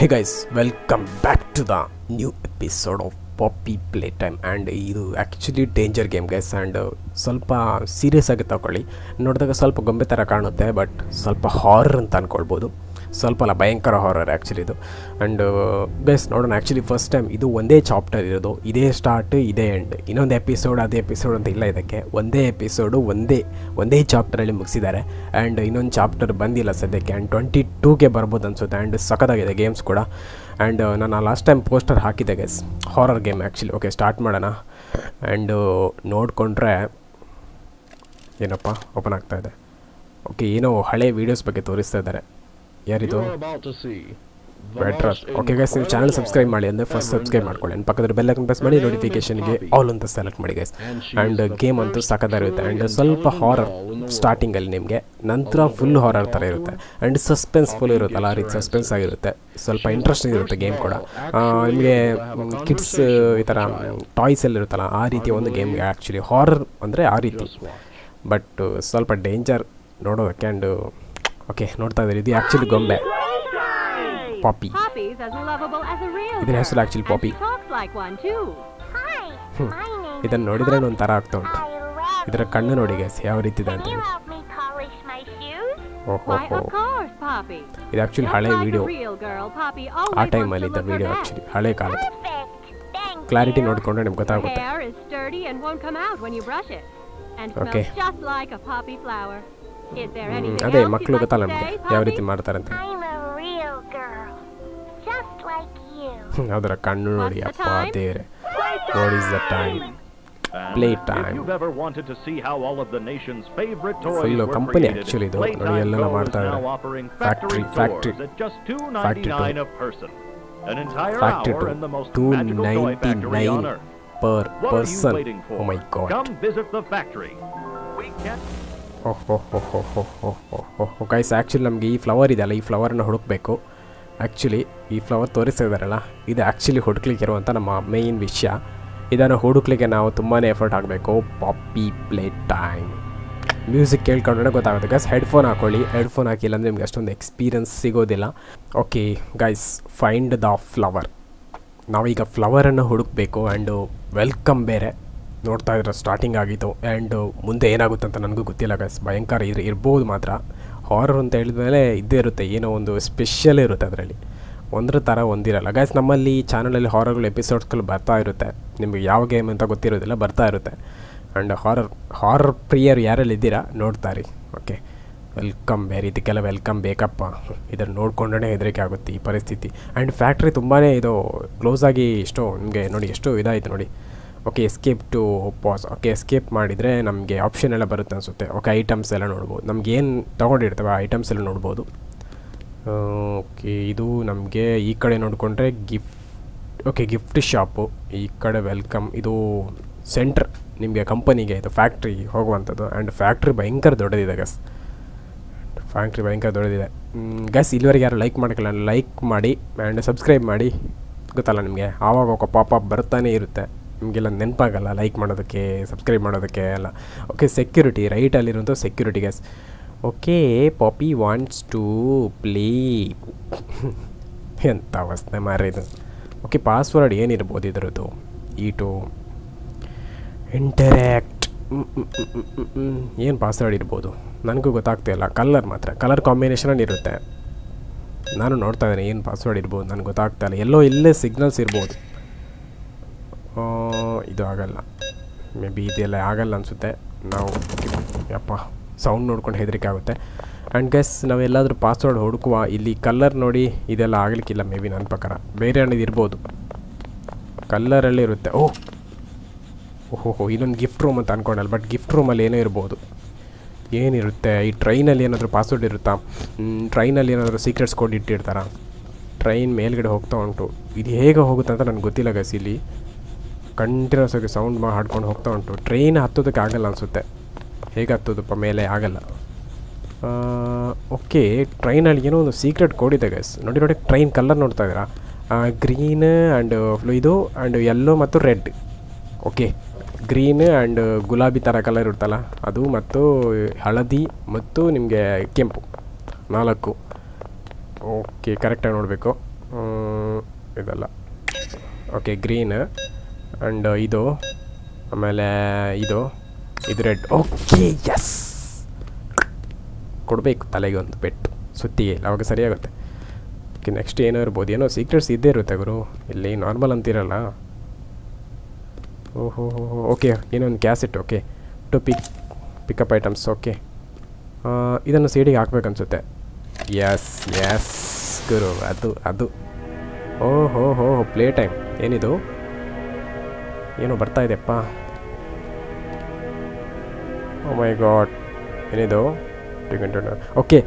Hey guys, welcome back to the new episode of Poppy Playtime. And this actually danger game guys, and ಸ್ವಲ್ಪ serious ಆಗಿ ತಕೊಳ್ಳಿ. ನೋಡಿದಾಗ ಸ್ವಲ್ಪ ಗೊಂಬೆ ತರ ಕಾಣುತ್ತೆ, ಬಟ್ ಸ್ವಲ್ಪ ಹಾರರ್ ಅಂತ ಅನ್ಕೊಳ್ಬಹುದು. ಸ್ವಲ್ಪ ಅಲ್ಲ, ಭಯಂಕರ ಹಾರರ್ ಆ್ಯಕ್ಚುಲಿ ಇದು. ಆ್ಯಂಡ್ ಗೈಸ್ ನೋಡೋಣ, ಆ್ಯಕ್ಚುಲಿ ಫಸ್ಟ್ ಟೈಮ್ ಇದು ಒಂದೇ ಚಾಪ್ಟರ್ ಇರೋದು, ಇದೇ ಸ್ಟಾರ್ಟ್ ಇದೇ ಎಂಡ್, ಇನ್ನೊಂದು ಎಪಿಸೋಡ್ ಅದೇ ಎಪಿಸೋಡ್ ಅಂತ ಇಲ್ಲ. ಇದಕ್ಕೆ ಒಂದೇ ಎಪಿಸೋಡು ಒಂದೇ ಚಾಪ್ಟರಲ್ಲಿ ಮುಗಿಸಿದ್ದಾರೆ. ಆ್ಯಂಡ್ ಇನ್ನೊಂದು ಚಾಪ್ಟರ್ ಬಂದಿಲ್ಲ ಸದ್ಯಕ್ಕೆ. ಆ್ಯಂಡ್ 22ಗೆ ಬರ್ಬೋದು ಅನಿಸುತ್ತೆ. ಆ್ಯಂಡ್ ಸಖತ್ತಾಗಿದೆ ಗೇಮ್ಸ್ ಕೂಡ. ಆ್ಯಂಡ್ ನಾನು ಲಾಸ್ಟ್ ಟೈಮ್ ಪೋಸ್ಟರ್ ಹಾಕಿದ್ದೆ guys, horror game actually. Okay, start ಮಾಡೋಣ. ಆ್ಯಂಡ್ ನೋಡಿಕೊಂಡ್ರೆ ಏನಪ್ಪ ಓಪನ್ ಆಗ್ತಾಯಿದೆ. ಓಕೆ, ಏನೋ ಹಳೆ ವೀಡಿಯೋಸ್ ಬಗ್ಗೆ ತೋರಿಸ್ತಾ ಇದ್ದಾರೆ. ಯಾರಿದು? ಬೆಟ್ರಸ್. ಓಕೆ ಗೈಸ್, ನೀವು ಚಾನಲ್ ಸಬ್ಸ್ಕ್ರೈಬ್ ಮಾಡಿ ಅಂದರೆ ಫಸ್ಟ್ ಸಬ್ಸ್ಕ್ರೈಬ್ ಮಾಡ್ಕೊಳ್ಳಿ, ಆ್ಯಂಡ್ ಪಕ್ಕದ ಬೆಲ್ ಐಕನ್ ಪ್ರೆಸ್ ಮಾಡಿ, ನೋಟಿಫಿಕೇಷನ್ಗೆ ಆಲ್ ಅಂತ ಸೆಲೆಕ್ಟ್ ಮಾಡಿ ಗೈಸ್. ಆ್ಯಂಡ್ ಗೇಮ್ ಅಂತೂ ಸಖತ್ತಾಗಿರುತ್ತೆ. ಆ್ಯಂಡ್ ಸ್ವಲ್ಪ ಹಾರರ್ ಸ್ಟಾರ್ಟಿಂಗಲ್ಲಿ ನಿಮಗೆ, ನಂತರ ಫುಲ್ ಹಾರರ್ ಥರ ಇರುತ್ತೆ. ಆ್ಯಂಡ್ ಸಸ್ಪೆನ್ಸ್ಫುಲ್ ಇರುತ್ತಲ್ಲ, ಆ ರೀತಿ ಸಸ್ಪೆನ್ಸ್ ಆಗಿರುತ್ತೆ. ಸ್ವಲ್ಪ ಇಂಟ್ರೆಸ್ಟಿಂಗ್ ಇರುತ್ತೆ ಗೇಮ್ ಕೂಡ. ನಿಮಗೆ ಕಿಡ್ಸ್ ಈ ಥರ ಟಾಯ್ಸಲ್ಲಿ ಇರುತ್ತಲ್ಲ, ಆ ರೀತಿ ಒಂದು ಗೇಮ್ಗೆ ಆ್ಯಕ್ಚುಲಿ ಹಾರರ್ ಅಂದರೆ ಆ ರೀತಿ, ಬಟ್ ಸ್ವಲ್ಪ ಡೇಂಜರ್ ನೋಡೋದಕ್ಕೆ. ಆ್ಯಂಡ್ ಓಕೆ, ನೋಡ್ತಾ ಇದ್ದಾರೆ. ಇದು ಆ್ಯಕ್ಚುಲಿ ಗೊಂಬೆ ಪಾಪಿ. ಇದರ ಹೆಸರು ಆ್ಯಕ್ಚುಲಿ ಪಾಪಿ. ಇದನ್ನು ನೋಡಿದ್ರೆ ಒಂಥರ ಆಗ್ತಾ ಉಂಟು. ಇದರ ಕಣ್ಣು ನೋಡಿ ಗೈಸ್ ಯಾವ ರೀತಿ ಇದೆ ಅಂತ. ಓಹೋ, ಇದು ಆ್ಯಕ್ಚುಲಿ ಹಳೆ ವಿಡಿಯೋ. ಆ ಟೈಮಲ್ಲಿ ಇದ್ದ ವಿಡಿಯೋ ಆ್ಯಕ್ಚುಲಿ, ಹಳೆ ಕಾಲದ. ಕ್ಲಾರಿಟಿ ನೋಡಿಕೊಂಡ್ರೆ ನಿಮ್ಗೆ ಗೊತ್ತಾಗುತ್ತೆ. ಓಕೆ, ಅದೇ ಮಕ್ಕಳು ಗೊತ್ತಲ್ಲ ನಮಗೆ ಯಾವ ರೀತಿ ಮಾಡ್ತಾರಂತ. ಅದರ ಕಣ್ಣು ನೋಡಿ ಅಪ್ಪ ದೇವರೇ. What is the time? Play time. Full company actually ಇದು. ನೋಡಿ ಎಲ್ಲ ಮಾಡ್ತಾ ಇದ್ದಾರೆ. Factory 299 per person. Oh my god. ಓಹೋ ಗೈಸ್, ಆ್ಯಕ್ಚುಲಿ ನಮಗೆ ಈ ಫ್ಲವರ್ ಇದೆಯಲ್ಲ, ಈ ಫ್ಲವರನ್ನ ಹುಡುಕಬೇಕು. ಆ್ಯಕ್ಚುಲಿ ಈ ಫ್ಲವರ್ ತೋರಿಸ್ತಾ ಇದ್ದಾರಲ್ಲ, ಇದು ಆ್ಯಕ್ಚುಲಿ ಹುಡುಕ್ಲಿಕ್ಕೆ ಇರುವಂಥ ನಮ್ಮ ಮೇಯ್ನ್ ವಿಷಯ. ಇದನ್ನು ಹುಡುಕ್ಲಿಕ್ಕೆ ನಾವು ತುಂಬಾ ಎಫರ್ಟ್ ಹಾಕಬೇಕು. ಪಾಪಿ ಪ್ಲೇ ಟೈಮ್ ಮ್ಯೂಸಿಕ್ ಕೇಳ್ಕೊಂಡ್ರೆ ಗೊತ್ತಾಗುತ್ತೆ ಗೈಸ್. ಹೆಡ್ಫೋನ್ ಹಾಕೊಳ್ಳಿ. ಹೆಡ್ಫೋನ್ ಹಾಕಿಲ್ಲ ಅಂದರೆ ನಿಮ್ಗೆ ಅಷ್ಟೊಂದು ಎಕ್ಸ್ಪೀರಿಯನ್ಸ್ ಸಿಗೋದಿಲ್ಲ. Okay guys, find the flower. ನಾವೀಗ ಫ್ಲವರನ್ನು ಹುಡುಕಬೇಕು. ಆ್ಯಂಡ್ ವೆಲ್ಕಮ್ ಬೇರೆ. ನೋಡ್ತಾ ಇದ್ರೆ ಸ್ಟಾರ್ಟಿಂಗ್ ಆಗಿತ್ತು. ಆ್ಯಂಡ್ ಮುಂದೆ ಏನಾಗುತ್ತೆ ಅಂತ ನನಗೂ ಗೊತ್ತಿಲ್ಲ ಗೈಸ್. ಭಯಂಕರ ಇರ್ಬೋದು ಮಾತ್ರ. ಹಾರರ್ ಅಂತ ಹೇಳಿದ ಮೇಲೆ ಇದ್ದೇ ಇರುತ್ತೆ, ಏನೋ ಒಂದು ಸ್ಪೆಷಲ್ ಇರುತ್ತೆ ಅದರಲ್ಲಿ. ಒಂದರ ಥರ ಒಂದಿರಲ್ಲ ಗೈಸ್. ನಮ್ಮಲ್ಲಿ ಚಾನಲಲ್ಲಿ ಹಾರರ್ಗಳು ಎಪಿಸೋಡ್ಸ್ಗಳು ಬರ್ತಾ ಇರುತ್ತೆ. ನಿಮಗೆ ಯಾವ ಗೇಮ್ ಅಂತ ಗೊತ್ತಿರೋದಿಲ್ಲ, ಬರ್ತಾ ಇರುತ್ತೆ. ಆ್ಯಂಡ್ ಹಾರರ್ ಪ್ರಿಯರು ಯಾರಲ್ಲಿ ಇದ್ದೀರಾ ನೋಡ್ತಾ ಇರಿ. ಓಕೆ, ವೆಲ್ಕಮ್ ಬೇರೆ. ಇದಕ್ಕೆಲ್ಲ ವೆಲ್ಕಮ್ ಬೇಕಪ್ಪ. ಇದನ್ನು ನೋಡ್ಕೊಂಡ್ರೆ ಹೆದರಿಕೆ ಆಗುತ್ತೆ ಈ ಪರಿಸ್ಥಿತಿ. ಆ್ಯಂಡ್ ಫ್ಯಾಕ್ಟ್ರಿ ತುಂಬಾ ಇದು ಕ್ಲೋಸಾಗಿ ಎಷ್ಟೋ ನಿಮಗೆ ನೋಡಿ ಎಷ್ಟು ಇದಾಯಿತು ನೋಡಿ. Okay, escape to pass. Okay, escape ಮಾಡಿದರೆ ನಮಗೆ ಆಪ್ಷನ್ ಎಲ್ಲ ಬರುತ್ತೆ ಅನಿಸುತ್ತೆ. ಓಕೆ, ಐಟಮ್ಸ್ ಎಲ್ಲ ನೋಡ್ಬೋದು. ನಮ್ಗೆ ಏನು ತೊಗೊಂಡಿರ್ತವೆ ಆ ಐಟಮ್ಸ್ ಎಲ್ಲ ನೋಡ್ಬೋದು. ಓಕೆ, ಇದು ನಮಗೆ ಈ ಕಡೆ ನೋಡಿಕೊಂಡ್ರೆ ಗಿಫ್ಟ್. ಓಕೆ, ಗಿಫ್ಟ್ ಶಾಪು ಈ ಕಡೆ. ವೆಲ್ಕಮ್ ಇದು ಸೆಂಟ್ರ್ ನಿಮಗೆ ಕಂಪನಿಗೆ, ಇದು ಫ್ಯಾಕ್ಟ್ರಿ ಹೋಗುವಂಥದ್ದು. ಆ್ಯಂಡ್ ಫ್ಯಾಕ್ಟ್ರಿ ಭಯಂಕರ ದೊಡ್ಡದಿದೆ ಗೈಸ್. ಫ್ಯಾಕ್ಟ್ರಿ ಭಯಂಕರ ದೊಡ್ಡದಿದೆ ಗೈಸ್. ಇಲ್ಲಿವರೆಗೆ ಯಾರು ಲೈಕ್ ಮಾಡೋಕ್ಕಿಲ್ಲ, ಲೈಕ್ ಮಾಡಿ ಆ್ಯಂಡ್ ಸಬ್ಸ್ಕ್ರೈಬ್ ಮಾಡಿ. ಗೊತ್ತಲ್ಲ ನಿಮಗೆ, ಆವಾಗ ಓಕೆ ಪಾಪಪ್ ಬರ್ತಾನೆ ಇರುತ್ತೆ, ನಿಮಗೆಲ್ಲ ನೆನಪಾಗಲ್ಲ ಲೈಕ್ ಮಾಡೋದಕ್ಕೆ ಸಬ್ಸ್ಕ್ರೈಬ್ ಮಾಡೋದಕ್ಕೆ ಎಲ್ಲ. ಓಕೆ, ಸೆಕ್ಯೂರಿಟಿ ರೈಟಲ್ಲಿರುವಂಥ security guys. Okay, Poppy wants to play. ಎಂಥ ಅವಸ್ಥೆ ಮಾರಿದು. ಓಕೆ, ಪಾಸ್ವರ್ಡ್ ಏನಿರ್ಬೋದು ಇದರದ್ದು? ಈ ಟು ಇಂಟರ್ಯಾಕ್ಟ್. ಏನು ಪಾಸ್ವರ್ಡ್ ಇರ್ಬೋದು? ನನಗೂ ಗೊತ್ತಾಗ್ತಿಲ್ಲ. ಕಲರ್ ಮಾತ್ರ, ಕಲರ್ ಕಾಂಬಿನೇಷನಲ್ಲಿ ಇರುತ್ತೆ. ನಾನು ನೋಡ್ತಾ ಇದ್ದೇನೆ ಏನು ಪಾಸ್ವರ್ಡ್ ಇರ್ಬೋದು, ನನಗೆ ಗೊತ್ತಾಗ್ತಾಯಿಲ್ಲ. ಎಲ್ಲೋ ಇಲ್ಲೇ ಸಿಗ್ನಲ್ಸ್ ಇರ್ಬೋದು. ಇದು ಆಗಲ್ಲ ಮೇ ಬಿ, ಇದೆಲ್ಲ ಆಗಲ್ಲ ಅನಿಸುತ್ತೆ. ನಾವು ಯಪ್ಪ ಸೌಂಡ್ ನೋಡ್ಕೊಂಡು ಹೆದರಿಕೆ ಆಗುತ್ತೆ. ಆ್ಯಂಡ್ ಗೈಸ್, ನಾವೆಲ್ಲಾದರೂ ಪಾಸ್ವರ್ಡ್ ಹುಡುಕುವ. ಇಲ್ಲಿ ಕಲ್ಲರ್ ನೋಡಿ, ಇದೆಲ್ಲ ಆಗಲಿಕ್ಕಿಲ್ಲ ಮೇ ಬಿ ನನ್ನ ಪ್ರಕಾರ. ಬೇರೆ ಹಣ್ಣು ಇರ್ಬೋದು, ಕಲ್ಲರಲ್ಲೇ ಇರುತ್ತೆ. ಓಹೋ ಇನ್ನೊಂದು ಗಿಫ್ಟ್ ರೂಮ್ ಅಂತ ಅಂದ್ಕೊಂಡಲ್ಲ, ಬಟ್ ಗಿಫ್ಟ್ ರೂಮಲ್ಲಿ ಏನೋ ಇರ್ಬೋದು. ಏನಿರುತ್ತೆ? ಈ ಟ್ರೈನಲ್ಲಿ ಏನಾದರೂ ಪಾಸ್ವರ್ಡ್ ಇರುತ್ತಾ? ಟ್ರೈನಲ್ಲಿ ಏನಾದರೂ ಸೀಕ್ರೆಟ್ಸ್ ಕೋಡ್ ಇಟ್ಟಿರ್ತಾರಾ? ಟ್ರೈನ್ ಮೇಲ್ಗಡೆ ಹೋಗ್ತಾ ಉಂಟು. ಇದು ಹೇಗೆ ಹೋಗುತ್ತೆ ಅಂತ ನನಗೆ ಗೊತ್ತಿಲ್ಲ ಗೈಸ್. ಇಲ್ಲಿ ಕಂಟಿನ್ಯೂಸ್ ಆಗಿ ಸೌಂಡ್ ಹಾಡ್ಕೊಂಡು ಹೋಗ್ತಾ ಉಂಟು. ಟ್ರೈನ್ ಹತ್ತೋದಕ್ಕೆ ಆಗಲ್ಲ ಅನಿಸುತ್ತೆ. ಹೇಗೆ ಹತ್ತೋದಪ್ಪ ಮೇಲೆ? ಆಗಲ್ಲ. ಓಕೆ, ಟ್ರೈನಲ್ಲಿ ಏನೋ ಒಂದು ಸೀಕ್ರೆಟ್ ಕೋಡ್ ಇದೆ ಗೈಸ್. ನೋಡಿ ಟ್ರೈನ್ ಕಲರ್ ನೋಡ್ತಾ ಇದ್ದೀರಾ? ಗ್ರೀನ್ ಆ್ಯಂಡ್ ಇದು ಆ್ಯಂಡ್ ಯೆಲ್ಲೋ ಮತ್ತು ರೆಡ್. ಓಕೆ, ಗ್ರೀನ್ ಆ್ಯಂಡ್ ಗುಲಾಬಿ ಥರ ಕಲರ್ ಇರುತ್ತಲ್ಲ ಅದು, ಮತ್ತು ಹಳದಿ ಮತ್ತು ನಿಮಗೆ ಕೆಂಪು, 4. ಓಕೆ, ಕರೆಕ್ಟಾಗಿ ನೋಡಬೇಕು. ಇದಲ್ಲ ಓಕೆ ಗ್ರೀನ್ ಆ್ಯಂಡ್ ಇದು ಆಮೇಲೆ ಇದು ಇದು ರೆಡ್ ಓಕೆ ಎಸ್ ಕೊಡಬೇಕು ತಲೆಗೆ ಒಂದು ಪೆಟ್ಟು ಸುತ್ತಿಗೆ ಅವಾಗ ಸರಿಯಾಗುತ್ತೆ ಓಕೆ ನೆಕ್ಸ್ಟ್ ಏನೋ ಇರ್ಬೋದು ಏನೋ ಸೀಕ್ರೆಟ್ಸ್ ಇದ್ದೇ ಇರುತ್ತೆ ಗುರು ಇಲ್ಲಿ ನಾರ್ಮಲ್ ಅಂತಿರಲ್ಲ ಓಹೋ ಓಕೆ ಏನೊಂದು cassette okay to pick up items okay ಇದನ್ನು ಸಿ ಡಿಗೆ ಹಾಕ್ಬೇಕನ್ಸುತ್ತೆ ಎಸ್ ಎಸ್ ಗುರು ಅದು ಅದು ಓಹೋ ಹೋ ಪ್ಲೇ ಟೈಮ್ ಏನಿದು ಏನೋ ಬರ್ತಾ ಇದೆಪ್ಪ ಓ ಮೈ ಗಾಡ್ ಏನಿದು ಓಕೆ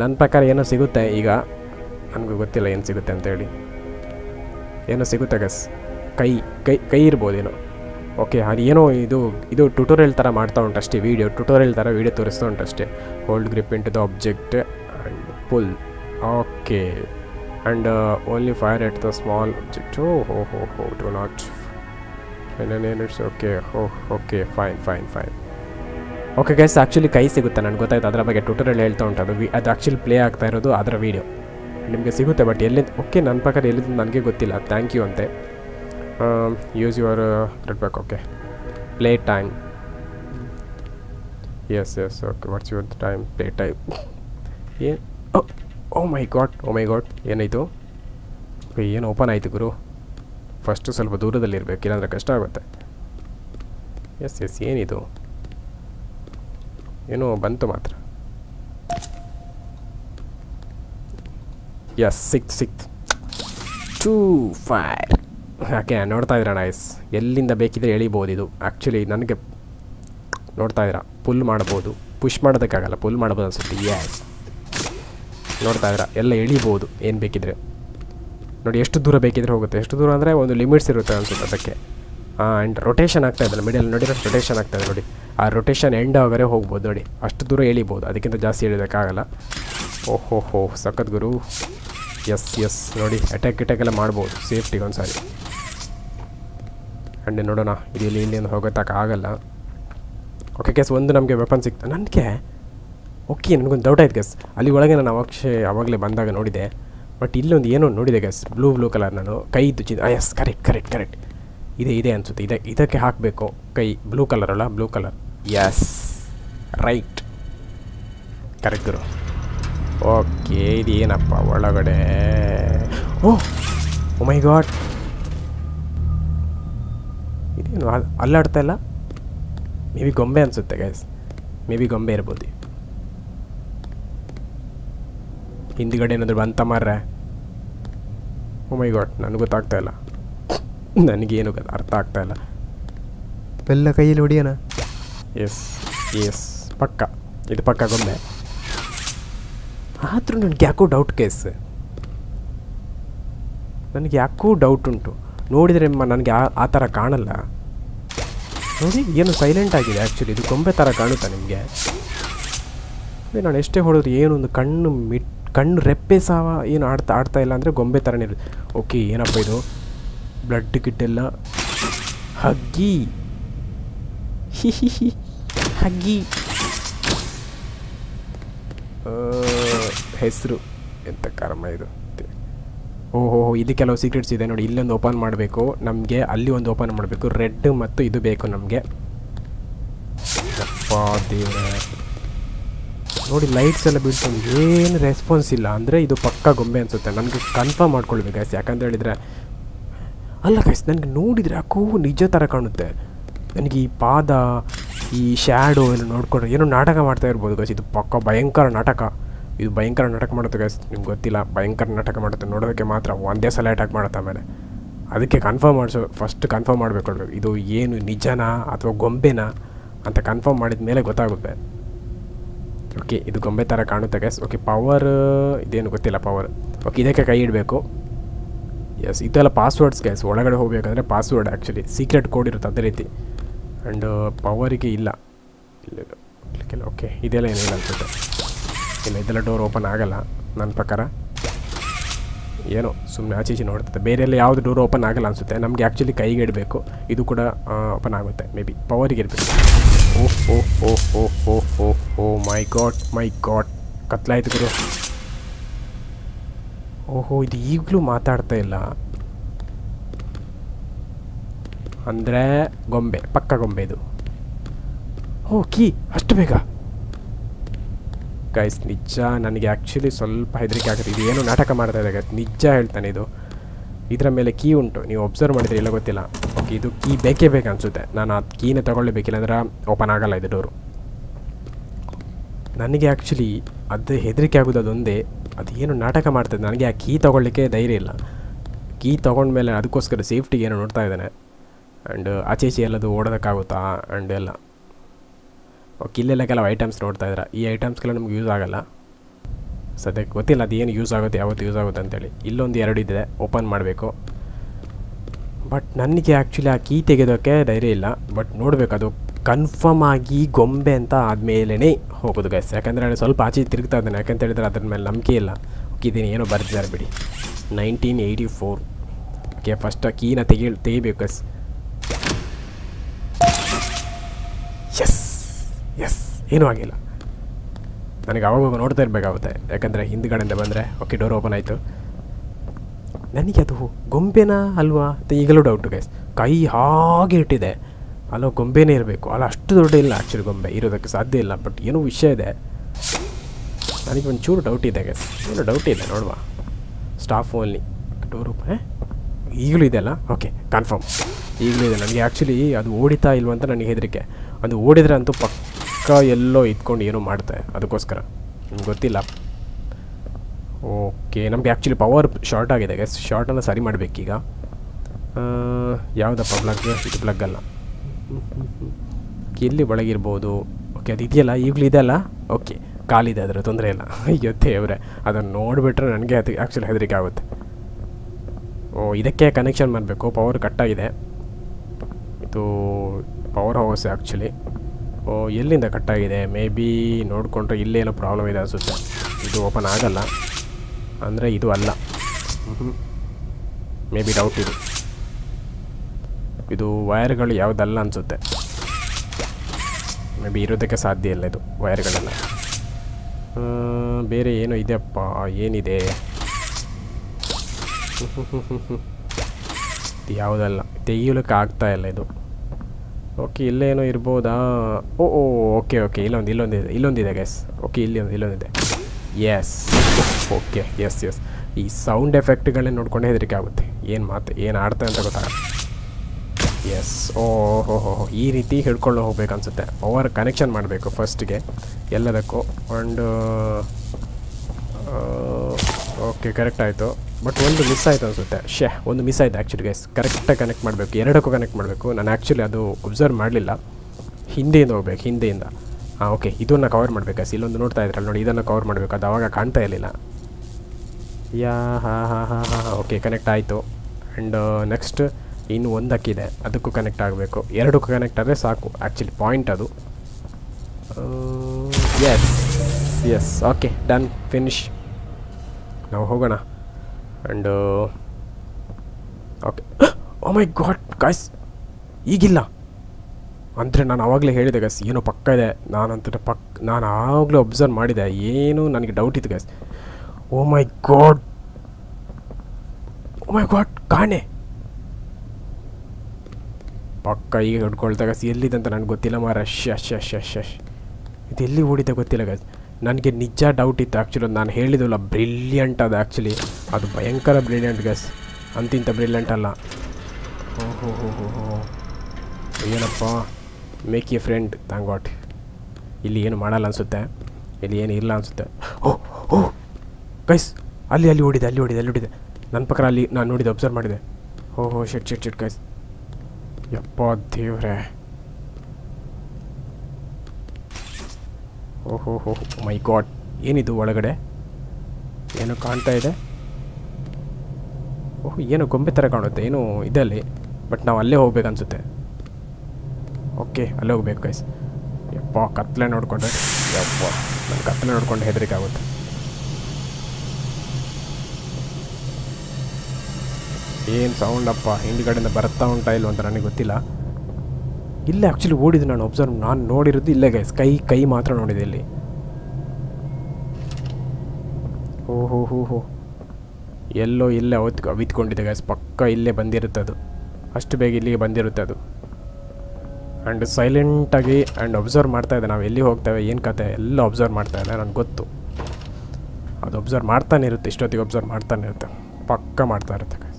ನನ್ನ ಪ್ರಕಾರ ಏನೋ ಸಿಗುತ್ತೆ ಈಗ ನನಗೂ ಗೊತ್ತಿಲ್ಲ ಏನು ಸಿಗುತ್ತೆ ಅಂತೇಳಿ ಏನೋ ಸಿಗುತ್ತೆ ಗಸ್ ಕೈ ಕೈ ಕೈ ಇರ್ಬೋದೇನೋ ಓಕೆ ಅದು ಏನೋ ಇದು ಇದು ಟ್ಯುಟೋರಿಯಲ್ ಥರ ಮಾಡ್ತಾ ಉಂಟಷ್ಟೇ ವೀಡಿಯೋ ಟ್ಯುಟೋರಿಯಲ್ ಥರ ವೀಡಿಯೋ ತೋರಿಸ್ತಾ ಉಂಟಷ್ಟೇ hold grip into the object and pull okay and only fire at the small object oh ಹೋ ಹೋ ಹೋ ಡು ನಾಟ್ ಇಟ್ಸ್ ಓಕೆ ಹೋ okay fine fine fine okay guys actually ಕೈ ಸಿಗುತ್ತೆ ನನಗೆ ಗೊತ್ತಾಯ್ತು ಅದರ ಬಗ್ಗೆ ಟ್ಯೂಟೋರಿಯಲ್ ಹೇಳ್ತಾ ಉಂಟದು ಅದು ಆ್ಯಕ್ಚುಲಿ ಪ್ಲೇ ಆಗ್ತಾ ಇರೋದು ಅದರ ವೀಡಿಯೋ ನಿಮಗೆ ಸಿಗುತ್ತೆ ಬಟ್ ಎಲ್ಲಿ ಓಕೆ ನನ್ನ ಪ್ರಕಾರ ಎಲ್ಲಿದ್ದು ನನಗೆ ಗೊತ್ತಿಲ್ಲ ಥ್ಯಾಂಕ್ ಯು ಅಂತೆ ಯೂಸ್ ಯುವರ್ ಇರಬೇಕು okay play time yes yes okay what's your time play time ಏನು ಓ ಮೈ ಗಾಡ್ ಏನಾಯಿತು ಓಕೆ ಏನು ಓಪನ್ ಆಯಿತು ಗುರು ಫಸ್ಟು ಸ್ವಲ್ಪ ದೂರದಲ್ಲಿರಬೇಕು ಇಲ್ಲಾಂದರೆ ಕಷ್ಟ ಆಗುತ್ತೆ ಎಸ್ ಎಸ್ ಏನಿದು ಏನೋ ಬಂತು ಮಾತ್ರ yes sixth sixth two five ಯಾಕೆ ನೋಡ್ತಾ ಇದ್ದೀರಾ ಐಸ್ ಎಲ್ಲಿಂದ ಬೇಕಿದ್ರೆ ಎಳಿಬೋದು ಇದು ಆ್ಯಕ್ಚುಲಿ ನನಗೆ ನೋಡ್ತಾ ಇದ್ದೀರಾ ಪುಲ್ ಮಾಡ್ಬೋದು ಪುಷ್ ಮಾಡೋದಕ್ಕಾಗಲ್ಲ ಪುಲ್ ಮಾಡ್ಬೋದು ಅನ್ಸುತ್ತೆ ಎಸ್ ನೋಡ್ತಾ ಇದ್ದೀರಾ ಎಲ್ಲ ಎಳಿಬೋದು ಏನು ಬೇಕಿದ್ರೆ ನೋಡಿ ಎಷ್ಟು ದೂರ ಬೇಕಿದ್ರೆ ಹೋಗುತ್ತೆ ಎಷ್ಟು ದೂರ ಅಂದರೆ ಒಂದು ಲಿಮಿಟ್ಸ್ ಇರುತ್ತೆ ಅನ್ಸುತ್ತೆ ಅದಕ್ಕೆ ಆ್ಯಂಡ್ ರೊಟೇಷನ್ ಆಗ್ತಾ ಇದ್ದಲ್ಲ ಮಿಡಲ್ ನೋಡಿ ರೊಟೇಷನ್ ಆಗ್ತಾ ಇದೆ ನೋಡಿ ಆ ರೊಟೇಷನ್ ಎಂಡ್ ಆಗೋರೆ ಹೋಗ್ಬೋದು ನೋಡಿ ಅಷ್ಟು ದೂರ ಎಳಿಬೋದು ಅದಕ್ಕಿಂತ ಜಾಸ್ತಿ ಎಳಿಯೋದಕ್ಕಾಗಲ್ಲ ಓಹೋ ಹೋ ಸಖತ್ ಗುರು ಎಸ್ ಎಸ್ ನೋಡಿ ಅಟ್ಯಾಕ್ ಗಿಟ್ಯಾಕ್ ಎಲ್ಲ ಮಾಡ್ಬೋದು ಸೇಫ್ಟಿಗೆ ಒಂದು ಸಾರಿ ಅಂಡ್ ನೋಡೋಣ ಇಲ್ಲಿ ಇಲ್ಲಿಂದ ಹೋಗೋದಕ್ಕಾಗಲ್ಲ ಓಕೆ ಗಸ್ ಒಂದು ನಮಗೆ ವೆಪನ್ ಸಿಕ್ತು ನನಗೆ ಓಕೆ ನನಗೊಂದು ಡೌಟ್ ಆಯ್ತು ಗಸ್ ಅಲ್ಲಿ ಒಳಗೆ ನಾನು ಅವಾಗಲೇ ಬಂದಾಗ ನೋಡಿದೆ ಬಟ್ ಇಲ್ಲೊಂದು ಏನೋ ನೋಡಿದೆ ಗಸ್ ಬ್ಲೂ ಬ್ಲೂ ಕಲರ್ ನಾನು ಕೈ ತುಚ್ಚಿದೆ ಎಸ್ ಕರೆಕ್ಟ್ ಕರೆಕ್ಟ್ ಕರೆಕ್ಟ್ ಇದೆ ಇದೆ ಅನಿಸುತ್ತೆ ಇದಕ್ಕೆ ಹಾಕಬೇಕು ಕೈ ಬ್ಲೂ ಕಲರ್ ಅಲ್ಲ blue colour yes right correct ಗುರು ಓಕೆ ಇದು ಏನಪ್ಪ ಒಳಗಡೆ ಓಹ್ ಓ ಮೈ ಗಾಡ್ ಇದೇನು ಅಲ್ಲಾಡ್ತಾ ಇಲ್ಲ ಮೇ ಬಿ ಗೊಂಬೆ ಅನಿಸುತ್ತೆ ಗೈಸ್ ಮೇ ಬಿ ಗೊಂಬೆ ಇರ್ಬೋದು ಹಿಂದ್ಗಡೆ ಏನಾದರೂ ಬಂತ ಮಾರ್ರೆ ಓ ಮೈ ಗಾಡ್ ನನಗೆ ಗೊತ್ತಾಗ್ತಾ ಇಲ್ಲ ನನಗೇನು ಅರ್ಥ ಆಗ್ತಾ ಇಲ್ಲ ಬೆಲ್ಲ ಕೈಯಲ್ಲಿ ಹೊಡಿಯೋಣ ಎಸ್ ಎಸ್ ಪಕ್ಕ ಇದು ಪಕ್ಕ ಗೊಂಬೆ ಆದರೂ ನನಗೆ ಯಾಕೋ ಡೌಟ್ ಕೇಸ್ ನನಗೆ ಯಾಕೋ ಡೌಟ್ ಉಂಟು ನೋಡಿದರೆ ನನಗೆ ಆ ಥರ ಕಾಣಲ್ಲ ನೋಡಿ ಏನು ಸೈಲೆಂಟ್ ಆಗಿದೆ ಆ್ಯಕ್ಚುಲಿ ಇದು ಗೊಂಬೆ ಥರ ಕಾಣುತ್ತಾ ನಿಮಗೆ ನಾನು ಎಷ್ಟೇ ಹೊಡೆದ್ರು ಏನೊಂದು ಕಣ್ಣು ರೆಪ್ಪೆ ಸಾವ ಏನು ಆಡ್ತಾ ಇಲ್ಲ ಅಂದರೆ ಗೊಂಬೆ ಥರನೇ ಇರುತ್ತೆ ಓಕೆ ಏನಪ್ಪ ಇದು ಬ್ಲಡ್ ಕಿಟ್ಟೆಲ್ಲ ಹಗ್ಗಿ ಹಿ ಹಿ ಹಿ ಹಗ್ಗಿ ಹೆಸರು ಎಂಥ ಕರ್ಮ ಇದು ಓಹೋ ಇದು ಕೆಲವು ಸೀಕ್ರೆಟ್ಸ್ ಇದೆ ನೋಡಿ ಇಲ್ಲೊಂದು ಓಪನ್ ಮಾಡಬೇಕು ನಮಗೆ ಅಲ್ಲಿ ಒಂದು ಓಪನ್ ಮಾಡಬೇಕು ರೆಡ್ ಮತ್ತು ಇದು ಬೇಕು ನಮಗೆ ನೋಡಿ ಲೈಟ್ಸ್ ಎಲ್ಲ ಬಿಡ್ಸೋದು ಏನು ರೆಸ್ಪಾನ್ಸ್ ಇಲ್ಲ ಅಂದರೆ ಇದು ಪಕ್ಕ ಗೊಂಬೆ ಅನಿಸುತ್ತೆ ನನಗೆ ಕನ್ಫರ್ಮ್ ಮಾಡ್ಕೊಳ್ಬೇಕು ಗೈಸ್ ಯಾಕಂತ ಹೇಳಿದರೆ ಅಲ್ಲ ಗೈಸ್ ನನಗೆ ನೋಡಿದರೆ ಯಾಕೋ ನಿಜ ಥರ ಕಾಣುತ್ತೆ ನನಗೆ ಈ ಪಾದ ಈ ಶ್ಯಾಡೋ ಎಲ್ಲ ನೋಡಿಕೊಂಡ್ರೆ ಏನೋ ನಾಟಕ ಮಾಡ್ತಾ ಇರ್ಬೋದು ಗೈಸ್ ಇದು ಪಕ್ಕ ಭಯಂಕರ ನಾಟಕ ಇದು ಭಯಂಕರ ನಾಟಕ ಮಾಡುತ್ತೆ ಗೈಸ್ ನಿಮ್ಗೆ ಗೊತ್ತಿಲ್ಲ ಭಯಂಕರ ನಾಟಕ ಮಾಡುತ್ತೆ ನೋಡೋದಕ್ಕೆ ಮಾತ್ರ ಒಂದೇ ಸಲ ಅಟ್ಯಾಕ್ ಮಾಡುತ್ತೆ ಆಮೇಲೆ ಅದಕ್ಕೆ ಕನ್ಫರ್ಮ್ ಮಾಡಿಸೋ ಫಸ್ಟ್ ಕನ್ಫರ್ಮ್ ಮಾಡಬೇಕು ಇದು ಏನು ನಿಜನಾ ಅಥವಾ ಗೊಂಬೆನಾ ಅಂತ ಕನ್ಫರ್ಮ್ ಮಾಡಿದ ಮೇಲೆ ಗೊತ್ತಾಗುತ್ತೆ ಓಕೆ ಇದು ಗೊಂಬೆ ಥರ ಕಾಣುತ್ತೆ ಗೈಸ್ ಓಕೆ ಪವರ್ ಇದೇನು ಗೊತ್ತಿಲ್ಲ ಪವರ್ ಓಕೆ ಇದಕ್ಕೆ ಕೈ ಇಡಬೇಕು ಎಸ್ ಇದೆಲ್ಲ ಪಾಸ್ವರ್ಡ್ಸ್ ಗೈಸ್ ಒಳಗಡೆ ಹೋಗಬೇಕಂದ್ರೆ ಪಾಸ್ವರ್ಡ್ ಆ್ಯಕ್ಚುಲಿ ಸೀಕ್ರೆಟ್ ಕೋಡ್ ಇರುತ್ತೆ ಅದೇ ರೀತಿ ಆ್ಯಂಡ್ ಪವರಿಗೆ ಇಲ್ಲ ಇಲ್ಲ ಓಕೆ ಇದೆಲ್ಲ ಏನಿಲ್ಲ ಅನ್ಸುತ್ತೆ ಇಲ್ಲ ಇದೆಲ್ಲ ಡೋರ್ ಓಪನ್ ಆಗೋಲ್ಲ ನನ್ನ ಪ್ರಕಾರ ಏನೋ ಸುಮ್ಮನೆ ಆಚೀಚಿ ನೋಡ್ತದೆ ಬೇರೆಲ್ಲ ಯಾವುದು ಡೋರ್ ಓಪನ್ ಆಗೋಲ್ಲ ಅನಿಸುತ್ತೆ ನಮಗೆ ಆ್ಯಕ್ಚುಲಿ ಕೈಗೆ ಇಡಬೇಕು ಇದು ಕೂಡ ಓಪನ್ ಆಗುತ್ತೆ ಮೇ ಬಿ ಪವರಿಗೆ ಇರಬೇಕು oh oh oh oh oh oh oh my god ಕತ್ಲಾಯ್ತು ಗುರು ಓಹೋ, ಇದು ಈಗಲೂ ಮಾತಾಡ್ತಾ ಇಲ್ಲ ಅಂದರೆ ಗೊಂಬೆ, ಪಕ್ಕ ಗೊಂಬೆ ಇದು. ಓ ಕೀ, ಅಷ್ಟು ಬೇಗ ಗೈಸ್ ನಿಜ ನನಗೆ ಆ್ಯಕ್ಚುಲಿ ಸ್ವಲ್ಪ ಹೆದರಿಕೆ ಆಗುತ್ತೆ. ಇದು ಏನು ನಾಟಕ ಮಾಡ್ತಾ ಇದೆ ಗೈಸ್, ನಿಜ ಹೇಳ್ತಾನೆ ಇದು. ಇದರ ಮೇಲೆ ಕೀ ಉಂಟು, ನೀವು ಒಬ್ಸರ್ವ್ ಮಾಡಿದರೆ ಇಲ್ಲ ಗೊತ್ತಿಲ್ಲ. ಓಕೆ, ಇದು ಕೀ ಬೇಕೇ ಬೇಕು ಅನಿಸುತ್ತೆ. ನಾನು ಆ ಕೀನೇ ತೊಗೊಳ್ಳೇಬೇಕಿಲ್ಲ ಅಂದರೆ ಓಪನ್ ಆಗಲ್ಲ ಇದು ಡೋರು. ನನಗೆ ಆ್ಯಕ್ಚುಲಿ ಅದು ಹೆದರಿಕೆ ಆಗೋದು ಅದೊಂದೇ. ಅದು ಏನು ನಾಟಕ ಮಾಡ್ತದೆ, ನನಗೆ ಆ ಕೀ ತೊಗೊಳ್ಳಿಕ್ಕೆ ಧೈರ್ಯ ಇಲ್ಲ. ಕೀ ತೊಗೊಂಡ್ಮೇಲೆ ಅದಕ್ಕೋಸ್ಕರ ಸೇಫ್ಟಿಗೆ ಏನೋ ನೋಡ್ತಾ ಇದ್ದಾನೆ. ಆ್ಯಂಡ್ ಆಚೇಚಿ ಎಲ್ಲದು ಓಡೋದಕ್ಕಾಗುತ್ತಾ ಆ್ಯಂಡ್ ಎಲ್ಲ. ಓಕೆ, ಇಲ್ಲೆಲ್ಲ ಕೆಲವು ಐಟಮ್ಸ್ ನೋಡ್ತಾ ಇದ್ದಾರೆ. ಈ ಐಟಮ್ಸ್ಗೆಲ್ಲ ನಮ್ಗೆ ಯೂಸ್ ಆಗೋಲ್ಲ ಸದ್ಯಕ್ಕೆ, ಗೊತ್ತಿಲ್ಲ ಅದು ಏನು ಯೂಸ್ ಆಗುತ್ತೆ, ಯಾವತ್ತು ಯೂಸ್ ಆಗುತ್ತೆ ಅಂತೇಳಿ. ಇಲ್ಲೊಂದು ಎರಡು ಇದೆ, ಓಪನ್ ಮಾಡಬೇಕು. ಬಟ್ ನನಗೆ ಆ್ಯಕ್ಚುಲಿ ಆ ಕೀ ತೆಗೆಯೋದಕ್ಕೆ ಧೈರ್ಯ ಇಲ್ಲ. ಬಟ್ ನೋಡಬೇಕು, ಅದು ಕನ್ಫರ್ಮ್ ಆಗಿ ಗೊಂಬೆ ಅಂತ ಆದಮೇಲೆ ಹೋಗೋದು ಗೈಸ್. ಯಾಕಂದರೆ ನಾನು ಸ್ವಲ್ಪ ಆಚೆ ತಿರುಗ್ತಾ ಇದ್ದಾನೆ, ಯಾಕಂತ ಹೇಳಿದ್ರೆ ಅದ್ರ ಮೇಲೆ ನಂಬಿಕೆ ಇಲ್ಲ. ಓಕೆ, ಇದನ್ನು ಏನೋ ಬರ್ತಿದ್ದಾರೆ ಬಿಡಿ, 1984. ಓಕೆ, ಫಸ್ಟ್ ಆ ಕೀನ ತೆಗಿಬೇಕು ಗೈಸ್. ಎಸ್ ಎಸ್, ಏನೂ ಆಗಿಲ್ಲ. ನನಗೆ ಅವಾಗ ನೋಡ್ತಾ ಇರಬೇಕಾಗುತ್ತೆ, ಯಾಕಂದರೆ ಹಿಂದ್ಗಡೆಯಿಂದ ಬಂದರೆ. ಓಕೆ, ಡೋರ್ ಓಪನ್ ಆಯಿತು. ನನಗೆ ಅದು ಗೊಂಬೆನ ಅಲ್ವಾ ಅಂತ ಈಗಲೂ ಡೌಟು ಗೈಸ್. ಕೈ ಹಾಗೆ ಇಟ್ಟಿದೆ, ಅಲ್ಲೋ ಗೊಂಬೆನೇ ಇರಬೇಕು ಅಲ್ಲ, ಅಷ್ಟು ದೊಡ್ಡ ಇಲ್ಲ ಆ್ಯಕ್ಚುಲಿ, ಗೊಂಬೆ ಇರೋದಕ್ಕೆ ಸಾಧ್ಯ ಇಲ್ಲ. ಬಟ್ ಏನೋ ವಿಷಯ ಇದೆ, ನನಗೆ ಒಂದು ಚೂರು ಡೌಟ್ ಇದೆ ಗೈಸ್, ಏನೋ ಡೌಟ್ ಇದೆ ನೋಡುವ. Staff only, door open. ಈಗಲೂ ಇದೆಲ್ಲ ಓಕೆ, ಕನ್ಫರ್ಮ್ ಈಗಲೂ ಇದೆ. ನನಗೆ ಆ್ಯಕ್ಚುಲಿ ಅದು ಓಡಿತಾ ಇಲ್ವಂತ ನನಗೆ ಹೆದರಿಕೆ. ಅದು ಓಡಿದ್ರೆ ಅಂತೂ ಪಕ್ಕ ಎಲ್ಲೋ ಇದ್ಕೊಂಡು ಏನೋ ಮಾಡ್ತಾರೆ, ಅದಕ್ಕೋಸ್ಕರ ನಿಮ್ಗೆ ಗೊತ್ತಿಲ್ಲ. ಓಕೆ, ನಮಗೆ ಆ್ಯಕ್ಚುಲಿ ಪವರ್ ಶಾರ್ಟ್ ಆಗಿದೆ ಗೈಸ್, ಶಾರ್ಟನ್ನು ಸರಿ ಮಾಡಬೇಕೀಗ. ಯಾವುದಪ್ಪ ಬ್ಲಗ್? ಇದು ಬ್ಲಗ್ ಅಲ್ಲ, ಎಲ್ಲಿ ಒಳಗಿರ್ಬೋದು. ಓಕೆ, ಅದು ಇದೆಯಲ್ಲ, ಈಗಲೂ ಇದೆಲ್ಲ. ಓಕೆ, ಕಾಲಿದೆ, ಅದರ ತೊಂದರೆ ಇಲ್ಲ. ಅಯ್ಯೋ ದೇವ್ರೆ, ಅದನ್ನು ನೋಡಿಬಿಟ್ರೆ ನನಗೆ ಅದು ಆ್ಯಕ್ಚುಲಿ ಹೆದರಿಕೆ ಆಗುತ್ತೆ. ಓ, ಇದಕ್ಕೆ ಕನೆಕ್ಷನ್ ಮಾಡಬೇಕು, ಪವರ್ ಕಟ್ಟಾಗಿದೆ. ಇದು ಪವರ್ ಹೌಸ್ ಆ್ಯಕ್ಚುಲಿ. ಓ, ಎಲ್ಲಿಂದ ಕಟ್ಟಾಗಿದೆ? ಮೇ ಬಿ ನೋಡಿಕೊಂಡ್ರೆ ಇಲ್ಲೇ ಏನೋ ಪ್ರಾಬ್ಲಮ್ ಇದೆ ಅನಿಸುತ್ತೆ. ಇದು ಓಪನ್ ಆಗಲ್ಲ ಅಂದರೆ ಇದು ಅಲ್ಲ, ಮೇ ಬಿ ಡೌಟ್. ಇದು ವೈರ್ಗಳು ಯಾವುದಲ್ಲ ಅನಿಸುತ್ತೆ, ಮೇ ಬಿ ಇರೋದಕ್ಕೆ ಸಾಧ್ಯ ಇಲ್ಲ ಇದು ವೈರ್ಗಳೆಲ್ಲ. ಬೇರೆ ಏನೋ ಇದೆಯಪ್ಪ, ಏನಿದೆ? ಇದು ಯಾವುದಲ್ಲ, ತೆಗಿಯೋಲಕ್ಕೆ ಆಗ್ತಾ ಇಲ್ಲ ಇದು. ಓಕೆ, ಇಲ್ಲೇನೋ ಇರ್ಬೋದಾ? ಓ ಓ ಓಕೆ ಓಕೆ, ಇಲ್ಲೊಂದಿದೆ ಗೈಸ್. ಓಕೆ, ಇಲ್ಲೊಂದಿದೆ. Yes okay, yes yes. ಈ ಸೌಂಡ್ ಎಫೆಕ್ಟ್ಗಳನ್ನೇ ನೋಡ್ಕೊಂಡೆ ಹೆದರಿಕೆ ಆಗುತ್ತೆ, ಏನು ಮಾತು ಏನು ಆಡ್ತಾ ಅಂತ ಗೊತ್ತಾಗುತ್ತೆ. ಎಸ್ ಓ ಹೋ ಹೋ, ಈ ರೀತಿ ಹಿಡ್ಕೊಂಡು ಹೋಗ್ಬೇಕು ಅನಿಸುತ್ತೆ. ಪವರ್ ಕನೆಕ್ಷನ್ ಮಾಡಬೇಕು ಫಸ್ಟಿಗೆ ಎಲ್ಲದಕ್ಕೂ. ಆ್ಯಂಡ್ ಓಕೆ, ಕರೆಕ್ಟ್ ಆಯಿತು. ಬಟ್ ಒಂದು ಮಿಸ್ ಆಯಿತು ಅನಿಸುತ್ತೆ. ಒಂದು ಮಿಸ್ ಆಯಿತು ಆ್ಯಕ್ಚುಲಿ ಗೈಸ್. ಕರೆಕ್ಟಾಗಿ ಕನೆಕ್ಟ್ ಮಾಡಬೇಕು, ಎರಡಕ್ಕೂ ಕನೆಕ್ಟ್ ಮಾಡಬೇಕು. ನಾನು ಆ್ಯಕ್ಚುಲಿ ಅದು ಒಬ್ಸರ್ವ್ ಮಾಡಲಿಲ್ಲ, ಹಿಂದೆಯಿಂದ ಹೋಗ್ಬೇಕು, ಹಿಂದೆಯಿಂದ. ಹಾಂ ಓಕೆ, ಇದನ್ನು ಕವರ್ ಮಾಡಬೇಕು ಗೈಸ್. ಇಲ್ಲೊಂದು ನೋಡ್ತಾ ಇದ್ರಲ್ಲ ನೋಡಿ, ಇದನ್ನು ಕವರ್ ಮಾಡಬೇಕು. ಅದು ಆವಾಗ ಕಾಣ್ತಾ ಇರಲಿಲ್ಲ. ಯಾ ಹಾಂ ಹಾಂ ಹಾಂ ಹಾಂ ಓಕೆ, ಕನೆಕ್ಟ್ ಆಯಿತು. ಆ್ಯಂಡ್ ನೆಕ್ಸ್ಟ್ ಇನ್ನು ಒಂದಕ್ಕಿದೆ, ಅದಕ್ಕೂ ಕನೆಕ್ಟ್ ಆಗಬೇಕು. ಎರಡಕ್ಕೂ ಕನೆಕ್ಟ್ ಆದರೆ ಸಾಕು ಆ್ಯಕ್ಚುಲಿ, ಪಾಯಿಂಟ್ ಅದು. Yes yes okay, done, finish. ನಾವು ಹೋಗೋಣ. And okay, oh my god guys, ಈಗಿಲ್ಲ ಅಂದರೆ ನಾನು ಆವಾಗಲೇ ಹೇಳಿದೆ ಗೈಸ್, ಏನೋ ಪಕ್ಕ ಇದೆ. ನಾನು ಆವಾಗಲೇ ಒಬ್ಸರ್ವ್ ಮಾಡಿದೆ, ಏನು ನನಗೆ ಡೌಟ್ ಇತ್ತು guys. Oh my god, oh my god, ಕಾಣೆ ಪಕ್ಕ ಈಗ ಹಿಡ್ಕೊಳ್ತಾ ಗೈಸ್. ಎಲ್ಲಿದಂತ ನನಗೆ ಗೊತ್ತಿಲ್ಲ ಮಾರ. ಶಶ್ ಶಶ್ ಶಶ್ ಶಶ್, ಇದು ಎಲ್ಲಿ ಓಡಿದೆ ಗೊತ್ತಿಲ್ಲ ಗೈಸ್. ನನಗೆ ನಿಜ ಡೌಟ್ ಇತ್ತು ಆ್ಯಕ್ಚುಲಿ. ನಾನು ಹೇಳಿದಲ್ಲ ಬ್ರಿಲಿಯಂಟ್ ಅದು ಆ್ಯಕ್ಚುಲಿ, ಅದು ಭಯಂಕರ ಬ್ರಿಲಿಯಂಟ್ ಗೈಸ್. ಅಂತಿಂತ ಬ್ರಿಲಿಯಂಟ್ ಅಲ್ಲ. ಓ ಹೋ ಹೋ ಹೋ ಹೋ, ಏನಪ್ಪ make a friend, thank god. ಇಲ್ಲಿ ಏನು ಮಾಡಲ್ಲ ಅನಿಸುತ್ತೆ, ಇಲ್ಲಿ ಏನು ಇಲ್ಲ ಅನಿಸುತ್ತೆ. ಓ ಓ ಗೈಸ್, ಅಲ್ಲಿ ಓಡಿದೆ, ಅಲ್ಲಿ ಓಡಿದೆ. ನನ್ನ ಪಕ್ಕ ಅಲ್ಲಿ ನಾನು ನೋಡಿದೆ, ಅಬ್ಸರ್ವ್ ಮಾಡಿದೆ. ಓ ಹೋ ಶಿಟ್ ಶಿಟ್ ಶಿಟ್ ಗೈಸ್, ಯಪ್ಪ ದೇವ್ರೆ. ಓಹೋ ಹೋ ಮೈ ಗಾಡ್, ಏನಿದು ಒಳಗಡೆ? ಏನೋ ಕಾಣ್ತಾ ಇದೆ. ಓಹ್, ಏನೋ ಗೊಂಬೆ ಥರ ಕಾಣುತ್ತೆ, ಏನೋ ಇದೆ ಅಲ್ಲಿ. ಬಟ್ ನಾವು ಅಲ್ಲೇ ಹೋಗ್ಬೇಕು ಅನಿಸುತ್ತೆ. ಓಕೆ, ಅಲ್ಲೇ ಹೋಗ್ಬೇಕು ಗೈಸ್. ಯಪ್ಪ ಕತ್ತಲೆ ನೋಡಿಕೊಂಡ್ರೆ, ಯಪ್ಪ ನಾನು ಕತ್ತಲೆ ನೋಡಿಕೊಂಡು ಹೆದರಿಕೆ ಆಗುತ್ತೆ. ಏನು ಸೌಂಡಪ್ಪ ಹಿಂದ್ಗಡೆಯಿಂದ ಬರ್ತಾ ಉಂಟಾ ಇಲ್ವ ಅಂತ ನನಗೆ ಗೊತ್ತಿಲ್ಲ. ಇಲ್ಲೇ ಆ್ಯಕ್ಚುಲಿ ಓಡಿದ್ದು ನಾನು, ನಾನು ನೋಡಿರೋದು ಇಲ್ಲೇ ಗೈಸ್. ಕೈ ಮಾತ್ರ ನೋಡಿದೆ ಇಲ್ಲಿ. ಓ ಹೋ ಹೋ ಹೋ ಎಲ್ಲೋ ಇಲ್ಲೇ ಅವಿತ್ಕೊಂಡಿದೆ ಗೈಸ್, ಪಕ್ಕ ಇಲ್ಲೇ ಬಂದಿರುತ್ತೆ ಅದು, ಅಷ್ಟು ಬೇಗ ಇಲ್ಲಿಗೆ ಬಂದಿರುತ್ತೆ ಅದು. ಆ್ಯಂಡ್ ಸೈಲೆಂಟಾಗಿ ಆ್ಯಂಡ್ ಅಬ್ಸರ್ವ್ ಮಾಡ್ತಾಯಿದ್ದೆ ನಾವು ಎಲ್ಲಿ ಹೋಗ್ತೇವೆ ಏನು ಕತೆ ಎಲ್ಲ ಅಬ್ಸರ್ವ್ ಮಾಡ್ತಾಯಿದ್ದೆ, ನನಗೆ ಗೊತ್ತು ಅದು ಅಬ್ಸರ್ವ್ ಮಾಡ್ತಾನೆ ಇರುತ್ತೆ, ಇಷ್ಟೊತ್ತಿಗೆ ಅಬ್ಸರ್ವ್ ಮಾಡ್ತಾನೆ ಇರುತ್ತೆ, ಪಕ್ಕ ಮಾಡ್ತಾ ಇರುತ್ತೆ ಗೈಸ್.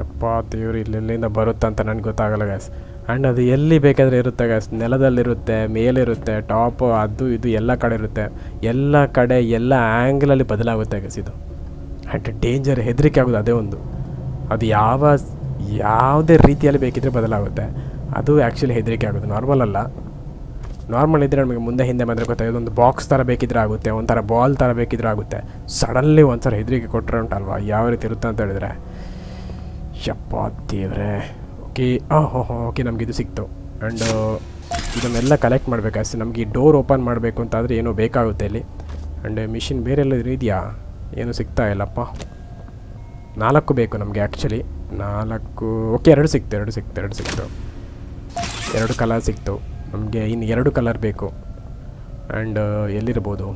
ಯಪ್ಪ ದೇವ್ರು, ಇಲ್ಲೆಲ್ಲಿಂದ ಬರುತ್ತಂತ ನನಗೆ ಗೊತ್ತಾಗಲ್ಲ ಗೈಸ್. ಆ್ಯಂಡ್ ಅದು ಎಲ್ಲಿ ಬೇಕಾದರೆ ಇರುತ್ತೆ ಗೈಸ್, ನೆಲದಲ್ಲಿರುತ್ತೆ, ಮೇಲಿರುತ್ತೆ, ಟಾಪು ಅದು ಇದು ಎಲ್ಲ ಕಡೆ ಇರುತ್ತೆ, ಎಲ್ಲ ಕಡೆ ಎಲ್ಲ ಆ್ಯಂಗಲಲ್ಲಿ ಬದಲಾಗುತ್ತೆ ಗೈಸ್ ಇದು. ಆ್ಯಂಡ್ ಡೇಂಜರ್, ಹೆದರಿಕೆ ಆಗೋದು ಅದೇ ಒಂದು, ಅದು ಯಾವುದೇ ರೀತಿಯಲ್ಲಿ ಬೇಕಿದ್ರೆ ಬದಲಾಗುತ್ತೆ, ಅದು ಆ್ಯಕ್ಚುಲಿ ಹೆದರಿಕೆ ಆಗೋದು. ನಾರ್ಮಲ್ ಅಲ್ಲ, ನಾರ್ಮಲ್ ಇದ್ದರೆ ನಮಗೆ ಮುಂದೆ ಹಿಂದೆ ಬಂದರೆ ಗೊತ್ತಾಗೋದು, ಒಂದು ಬಾಕ್ಸ್ ಥರ ಬೇಕಿದ್ರೆ ಆಗುತ್ತೆ, ಒಂಥರ ಬಾಲ್ ಥರ ಬೇಕಿದ್ರೆ ಆಗುತ್ತೆ, ಸಡನ್ಲಿ ಒಂದು ಸಲ ಹೆದರಿಕೆ ಕೊಟ್ಟರೆ ಉಂಟಲ್ವ ಯಾವ ರೀತಿ ಇರುತ್ತೆ ಅಂತ ಹೇಳಿದರೆ. ಯಪ್ಪ ದೇವ್ರೆ, ಓಕೆ ಓಕೆ ನಮಗಿದು ಸಿಕ್ತು. ಆ್ಯಂಡ್ ಇದನ್ನೆಲ್ಲ ಕಲೆಕ್ಟ್ ಮಾಡಬೇಕಾಯ್ತು, ನಮಗೆ ಈ ಡೋರ್ ಓಪನ್ ಮಾಡಬೇಕು ಅಂತಾದರೆ ಏನೋ ಬೇಕಾಗುತ್ತೆ ಇಲ್ಲಿ. ಆ್ಯಂಡ್ ಮಿಷಿನ್ ಬೇರೆಲ್ಲಾದ್ರೂ ಇದೆಯಾ, ಏನೂ ಸಿಗ್ತಾ ಇಲ್ಲಪ್ಪ. 4 ಬೇಕು ನಮಗೆ ಆ್ಯಕ್ಚುಲಿ, 4 ಓಕೆ, 2 ಕಲರ್ ಸಿಕ್ತು ನಮಗೆ, ಇನ್ನು 2 ಕಲರ್ ಬೇಕು. ಆ್ಯಂಡ್ ಎಲ್ಲಿರ್ಬೋದು,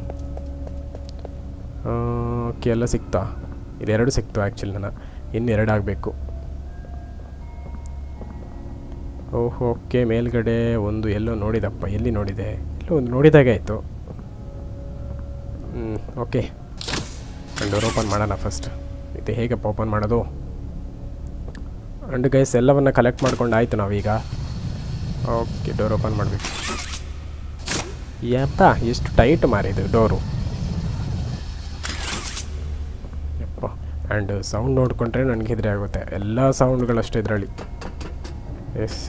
ಓಕೆ ಎಲ್ಲ ಸಿಕ್ತಾ, ಇದು 2 ಸಿಕ್ತು ಆ್ಯಕ್ಚುಲಿ, ನಾನು ಇನ್ನು 2 ಆಗಬೇಕು. ಓಹೋ ಓಕೆ, ಮೇಲ್ಗಡೆ ಒಂದು ಎಲ್ಲೋ ನೋಡಿದಪ್ಪ, ಎಲ್ಲಿ ನೋಡಿದೆ, ಎಲ್ಲೋ ಒಂದು ನೋಡಿದಾಗೆ ಆಯಿತು. ಓಕೆ ಡೋರ್ ಓಪನ್ ಮಾಡೋಣ ಫಸ್ಟ್, ಇದು ಹೇಗಪ್ಪ ಓಪನ್ ಮಾಡೋದು. ಅಂಡ್ ಗೈಸ್ ಎಲ್ಲವನ್ನು ಕಲೆಕ್ಟ್ ಮಾಡ್ಕೊಂಡು ಆಯಿತು ನಾವೀಗ. ಓಕೆ ಡೋರ್ ಓಪನ್ ಮಾಡಬೇಕು. ಯಪ್ಪ ಎಷ್ಟು ಟೈಟ್ ಮಾರಿದು ಡೋರು ಯಪ್ಪ. ಆ್ಯಂಡ್ ಸೌಂಡ್ ನೋಡಿಕೊಂಡ್ರೆ ನನಗೆ ಹೆದರಿ ಆಗುತ್ತೆ, ಎಲ್ಲ ಸೌಂಡ್ಗಳಷ್ಟು ಇದರಲ್ಲಿ. ಎಸ್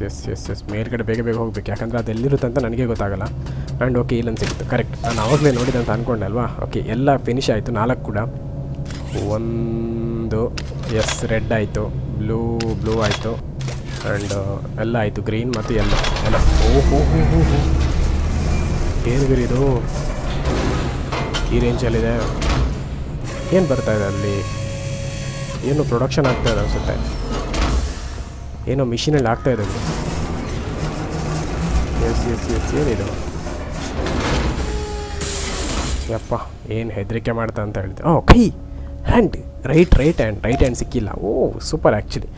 ಮೇಲ್ಗಡೆ ಬೇಗ ಬೇಗ ಹೋಗ್ಬೇಕು, ಯಾಕಂದರೆ ಅದು ಎಲ್ಲಿರುತ್ತೆ ಅಂತ ನನಗೆ ಗೊತ್ತಾಗಲ್ಲ. ಆ್ಯಂಡ್ ಓಕೆ ಇಲ್ಲೊಂದು ಸಿಕ್ತು, ಕರೆಕ್ಟ್, ನಾನು ಆವಾಗಲೇ ನೋಡಿದಂತ ಅಂದ್ಕೊಂಡೆ ಅಲ್ವಾ. ಓಕೆ ಎಲ್ಲ ಫಿನಿಶ್ ಆಯಿತು, 4 ಕೂಡ, 1 ಎಸ್ ರೆಡ್ ಆಯಿತು, ಬ್ಲೂ ಆಯಿತು, ಆ್ಯಂಡ್ ಎಲ್ಲ ಆಯಿತು, ಗ್ರೀನ್ ಮತ್ತು ಎಲ್ಲ. ಓಹೋ ಏನು ಗುರಿದು, ಈ ರೇಂಜಲ್ಲಿದೆ, ಏನು ಬರ್ತಾಯಿದೆ ಅಲ್ಲಿ, ಏನು ಪ್ರೊಡಕ್ಷನ್ ಆಗ್ತಾಯಿದೆ ಅನಿಸುತ್ತೆ, ಏನೋ ಮಿಷಿನಲ್ಲಿ ಆಗ್ತಾಯಿದೆ. ಎಸ್ ಏನಿದು ಯಪ್ಪ, ಏನು ಹೆದರಿಕೆ ಮಾಡ್ತಾ ಅಂತ ಹೇಳಿದೆ. ಕೈ ಹ್ಯಾಂಡ್, ರೈಟ್ ಹ್ಯಾಂಡ್ ಸಿಕ್ಕಿಲ್ಲ. Oh super actually.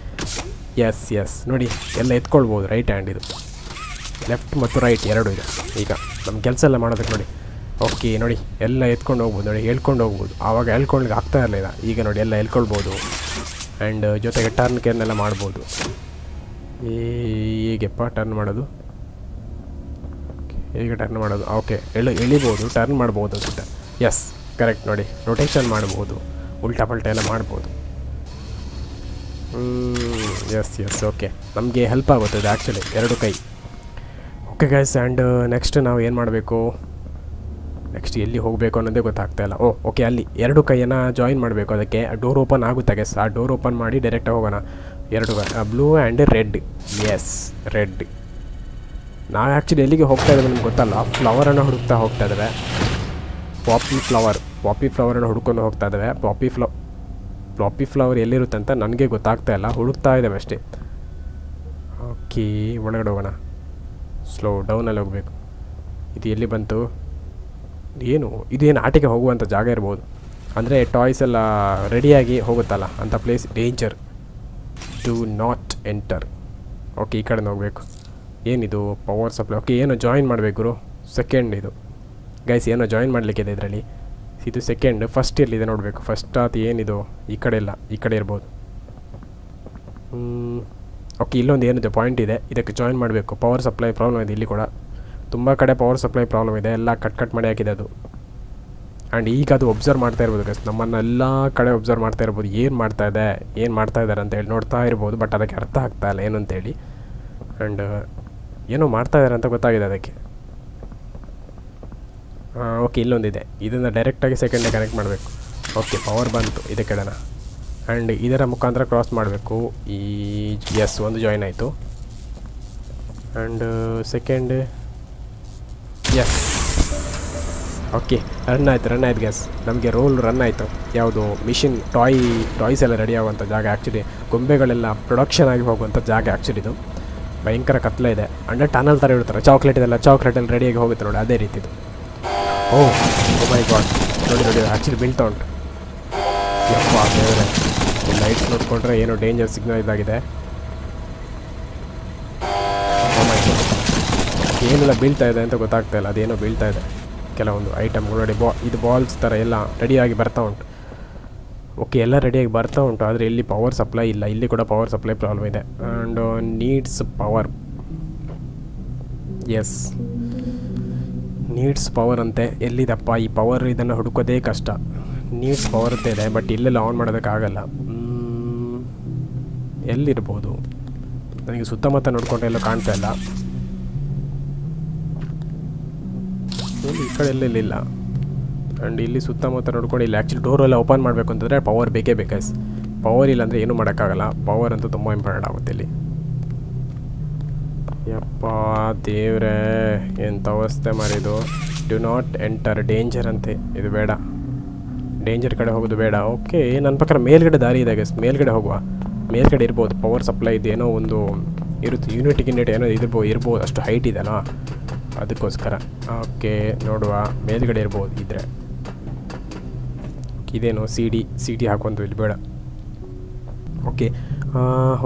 ಎಸ್ ನೋಡಿ ಎಲ್ಲ ಎತ್ಕೊಳ್ಬೋದು ರೈಟ್ ಹ್ಯಾಂಡ್, ಇದು ಲೆಫ್ಟ್ ಮತ್ತು ರೈಟ್ 2 ಇದೆ. ಈಗ ನಮ್ಮ ಕೆಲಸ ಎಲ್ಲ ಮಾಡೋದಕ್ಕೆ ನೋಡಿ, ಓಕೆ ನೋಡಿ ಎಲ್ಲ ಎತ್ಕೊಂಡು ಹೋಗ್ಬೋದು, ನೋಡಿ ಹೇಳ್ಕೊಂಡು ಹೋಗ್ಬೋದು, ಆವಾಗ ಹೇಳ್ಕೊಳ್ಳಿಕ್ಕೆ ಆಗ್ತಾ ಇರಲಿಲ್ಲ, ಈಗ ನೋಡಿ ಎಲ್ಲ ಹೇಳ್ಕೊಳ್ಬೋದು. ಆ್ಯಂಡ್ ಜೊತೆಗೆ ಟರ್ನ್ ಕೇರ್ನೆಲ್ಲ ಮಾಡ್ಬೋದು. ಹೇಗೆಪ್ಪ ಟರ್ನ್ ಮಾಡೋದು, ಹೇಗೆ ಟರ್ನ್ ಮಾಡೋದು, ಓಕೆ ಎಳಿಬೋದು, ಟರ್ನ್ ಮಾಡ್ಬೋದು ಅಂತ. ಎಸ್ ಕರೆಕ್ಟ್, ನೋಡಿ ರೊಟೇಷನ್ ಮಾಡ್ಬೋದು, ಉಲ್ಟಾ ಪಲ್ಟಾ ಎಲ್ಲ ಮಾಡ್ಬೋದು. ಎಸ್ ಓಕೆ, ನಮಗೆ ಹೆಲ್ಪ್ ಆಗುತ್ತೆ ಅದು ಆ್ಯಕ್ಚುಲಿ 2 ಕೈ. ಓಕೆ ಗೈಸ್, ಆ್ಯಂಡ್ ನೆಕ್ಸ್ಟ್ ನಾವು ಏನು ಮಾಡಬೇಕು, ನೆಕ್ಸ್ಟ್ ಎಲ್ಲಿ ಹೋಗಬೇಕು ಅನ್ನೋದೇ ಗೊತ್ತಾಗ್ತಾಯಿಲ್ಲ. ಓಕೆ ಅಲ್ಲಿ 2 ಕೈಯನ್ನು ಜಾಯಿನ್ ಮಾಡಬೇಕು, ಅದಕ್ಕೆ ಡೋರ್ ಓಪನ್ ಆಗುತ್ತೆ ಗೈಸ್, ಆ ಡೋರ್ ಓಪನ್ ಮಾಡಿ ಡೈರೆಕ್ಟಾಗಿ ಹೋಗೋಣ. 2 ಬ್ಲೂ ಆ್ಯಂಡ್ ರೆಡ್. ರೆಡ್ ನಾವು ಆ್ಯಕ್ಚುಲಿ ಎಲ್ಲಿಗೆ ಹೋಗ್ತಾ ಇದ್ದೀವಿ ನಮ್ಗೆ ಗೊತ್ತಲ್ಲ, ಫ್ಲವರನ್ನು ಹುಡುಕ್ತಾ ಹೋಗ್ತಾ ಇದ್ದಾವೆ, ಪಾಪಿ ಫ್ಲವರನ್ನು ಹುಡ್ಕೊಂಡು ಹೋಗ್ತಾ ಇದ್ದಾವೆ. ಪಾಪಿ ಫ್ಲವರ್ ಎಲ್ಲಿರುತ್ತೆ ಅಂತ ನನಗೆ ಗೊತ್ತಾಗ್ತಾ ಇಲ್ಲ, ಹುಡುಕ್ತಾ ಇದ್ದಾವೆ ಅಷ್ಟೇ. ಓಕೆ ಒಳಗಡೆ ಹೋಗೋಣ, ಸ್ಲೋ ಡೌನಲ್ಲಿ ಹೋಗಬೇಕು. ಇದು ಎಲ್ಲಿ ಬಂತು, ಏನು ಇದೇನು ಆಟಿಗೆ ಹೋಗುವಂಥ ಜಾಗ ಇರ್ಬೋದು, ಅಂದರೆ ಟಾಯ್ಸ್ ಎಲ್ಲ ರೆಡಿಯಾಗಿ ಹೋಗುತ್ತಲ್ಲ ಅಂಥ place, danger, do not enter. Okay ಈ ಕಡೆ ಹೋಗಬೇಕು. ಏನಿದು ಪವರ್ ಸಪ್ಲೈ, ಓಕೆ ಏನೋ ಜಾಯಿನ್ ಮಾಡಬೇಕು, ಸೆಕೆಂಡ್ ಇದು ಗೈಸ್, ಏನೋ ಜಾಯಿನ್ ಮಾಡಲಿಕ್ಕಿದೆ ಇದರಲ್ಲಿ, ಇದು ಸೆಕೆಂಡ್, ಫಸ್ಟ್ ಎಲ್ಲಿದೆ ನೋಡಬೇಕು. ಫಸ್ಟ್ ಅದು ಏನಿದು, ಈ ಕಡೆ ಇಲ್ಲ, ಈ ಕಡೆ ಇರ್ಬೋದು. ಓಕೆ ಇಲ್ಲೊಂದು ಏನಿದೆ ಪಾಯಿಂಟ್ ಇದೆ, ಇದಕ್ಕೆ ಜಾಯಿನ್ ಮಾಡಬೇಕು. ಪವರ್ ಸಪ್ಲೈ ಪ್ರಾಬ್ಲಮ್ ಇದೆ ಇಲ್ಲಿ ಕೂಡ, ತುಂಬ ಕಡೆ ಪವರ್ ಸಪ್ಲೈ ಪ್ರಾಬ್ಲಮ್ ಇದೆ, ಎಲ್ಲ ಕಟ್ ಮಾಡಿ ಹಾಕಿದೆ ಅದು. ಆ್ಯಂಡ್ ಈಗ ಅದು ಒಬ್ಸರ್ವ್ ಮಾಡ್ತಾ ಇರ್ಬೋದು ಗೈಸ್, ನಮ್ಮನ್ನೆಲ್ಲ ಕಡೆ ಒಬ್ಸರ್ವ್ ಮಾಡ್ತಾ ಇರ್ಬೋದು, ಏನು ಮಾಡ್ತಾ ಇದ್ದಾರೆ ಅಂತೇಳಿ ನೋಡ್ತಾ ಇರ್ಬೋದು, ಬಟ್ ಅದಕ್ಕೆ ಅರ್ಥ ಆಗ್ತಾ ಇಲ್ಲ ಏನು ಅಂತೇಳಿ. ಆ್ಯಂಡ್ ಏನೋ ಮಾಡ್ತಾ ಇದ್ದಾರೆ ಅಂತ ಗೊತ್ತಾಗಿದೆ ಅದಕ್ಕೆ. ಓಕೆ ಇಲ್ಲೊಂದಿದೆ, ಇದನ್ನು ಡೈರೆಕ್ಟಾಗಿ ಸೆಕೆಂಡೇ ಕನೆಕ್ಟ್ ಮಾಡಬೇಕು. ಓಕೆ ಪವರ್ ಬಂತು ಇದಕ್ಕೆ ಡನ. ಆ್ಯಂಡ್ ಇದರ ಮುಖಾಂತರ ಕ್ರಾಸ್ ಮಾಡಬೇಕು. ಈ ಎಸ್ ಒಂದು ಜಾಯಿನ್ ಆಯಿತು. And second yes. Okay run ಆಯ್ತು ಗ್ಯಾಸ್, ನಮಗೆ ರೋಲ್ ರನ್ ಆಯಿತು. ಯಾವುದು ಮಿಷಿನ್, ಟಾಯ್ಸ್ ಎಲ್ಲ ರೆಡಿ ಆಗುವಂಥ ಜಾಗ ಆ್ಯಕ್ಚುಲಿ, ಗೊಂಬೆಗಳೆಲ್ಲ ಪ್ರೊಡಕ್ಷನ್ ಆಗಿ ಹೋಗುವಂಥ ಜಾಗ ಆ್ಯಕ್ಚುಲಿ ಇದು. ಭಯಂಕರ ಕತ್ಲ ಇದೆ, ಅಂಡರ್ ಟನಲ್ ಥರ ಇರ್ತಾರೆ, ಚಾಕ್ಲೇಟೆಲ್ಲ ರೆಡಿಯಾಗಿ ಹೋಗುತ್ತೆ ನೋಡಿ, ಅದೇ ರೀತಿದು. ಓಹ್ ಮೈ ಗಾಡ್, ನೋಡಿ ಆ್ಯಕ್ಚುಲಿ ಬೀಳ್ತಾ ಉಂಟು. ಲೈಟ್ಸ್ ನೋಡ್ಕೊಂಡ್ರೆ ಏನೋ ಡೇಂಜರ್ ಸಿಗ್ನಲ್ ಇದಾಗಿದೆ. ಏನೆಲ್ಲ ಬೀಳ್ತಾ ಇದೆ ಅಂತ ಗೊತ್ತಾಗ್ತಾ ಇಲ್ಲ, ಅದೇನೋ ಬೀಳ್ತಾ ಇದೆ. ಕೆಲವೊಂದು ಐಟಮ್ ಆಲ್ರೆಡಿ ಇದು ಬಾಲ್ಸ್ ಥರ ಎಲ್ಲ ರೆಡಿಯಾಗಿ ಬರ್ತಾ ಉಂಟು. ಓಕೆ, ಎಲ್ಲ ರೆಡಿಯಾಗಿ ಬರ್ತಾ ಉಂಟು, ಆದರೆ ಇಲ್ಲಿ ಪವರ್ ಸಪ್ಲೈ ಇಲ್ಲ. ಇಲ್ಲಿ ಕೂಡ ಪವರ್ ಸಪ್ಲೈ ಪ್ರಾಬ್ಲಮ್ ಇದೆ and needs power. Yes, needs power ಅಂತೆ. ಎಲ್ಲಿದಪ್ಪ ಈ ಪವರ್? ಇದನ್ನು ಹುಡುಕೋದೇ ಕಷ್ಟ. ನೀಡ್ಸ್ ಪವರ್ ಅಂತ ಇದೆ, ಬಟ್ ಇಲ್ಲೆಲ್ಲ ಆನ್ ಮಾಡೋದಕ್ಕಾಗಲ್ಲ. ಎಲ್ಲಿರ್ಬೋದು? ನನಗೆ ಸುತ್ತಮುತ್ತ ನೋಡ್ಕೊಂಡು ಎಲ್ಲೋ ಕಾಣ್ತಾ ಇಲ್ಲ. ಈ ಕಡೆ ಎಲ್ಲೆಲ್ಲಿಲ್ಲ ಆ್ಯಂಡ್ ಇಲ್ಲಿ ಸುತ್ತಮುತ್ತ ನೋಡ್ಕೊಂಡು ಇಲ್ಲಿ ಆ್ಯಕ್ಚುಲಿ ಡೋರೆಲ್ಲ ಓಪನ್ ಮಾಡಬೇಕು ಅಂತಂದರೆ ಪವರ್ ಬೇಕೇ ಬೇಕಸ್. ಪವರ್ ಇಲ್ಲಾಂದರೆ ಏನೂ ಮಾಡೋಕ್ಕಾಗಲ್ಲ. ಪವರ್ ಅಂತೂ ತುಂಬ ಇಂಪಾರ್ಟೆಂಟ್ ಆಗುತ್ತೆ ಇಲ್ಲಿ. ಯಪ್ಪ ದೇವ್ರೆ, ಎಂಥ ಅವಸ್ಥೆ ಮಾರಿದು. ಡು ನಾಟ್ ಎಂಟರ್, ಡೇಂಜರ್ ಅಂತೆ. ಇದು ಬೇಡ, ಡೇಂಜರ್ ಕಡೆ ಹೋಗೋದು ಬೇಡ. ಓಕೆ, ನನ್ನ ಪ್ರಕಾರ ಮೇಲ್ಗಡೆ ದಾರಿ ಇದೆ ಗೈಸ್. ಮೇಲ್ಗಡೆ ಹೋಗುವ, ಮೇಲ್ಗಡೆ ಇರ್ಬೋದು ಪವರ್ ಸಪ್ಲೈ. ಇದು ಏನೋ ಒಂದು ಇರುತ್ತೆ, ಯೂನಿಟ್ ಗಿನಿಟ್ ಏನೋ ಇರ್ಬೋದು. ಅಷ್ಟು ಹೈಟ್ ಇದೆಯಲ್ಲ ಅದಕ್ಕೋಸ್ಕರ. ಓಕೆ, ನೋಡುವ ಮೇಲ್ಗಡೆ ಇರ್ಬೋದು ಇದ್ದರೆ. ಇದೇನೋ ಸಿ ಡಿ ಹಾಕೊಂತು, ಇಲ್ಲಿ ಬೇಡ. ಓಕೆ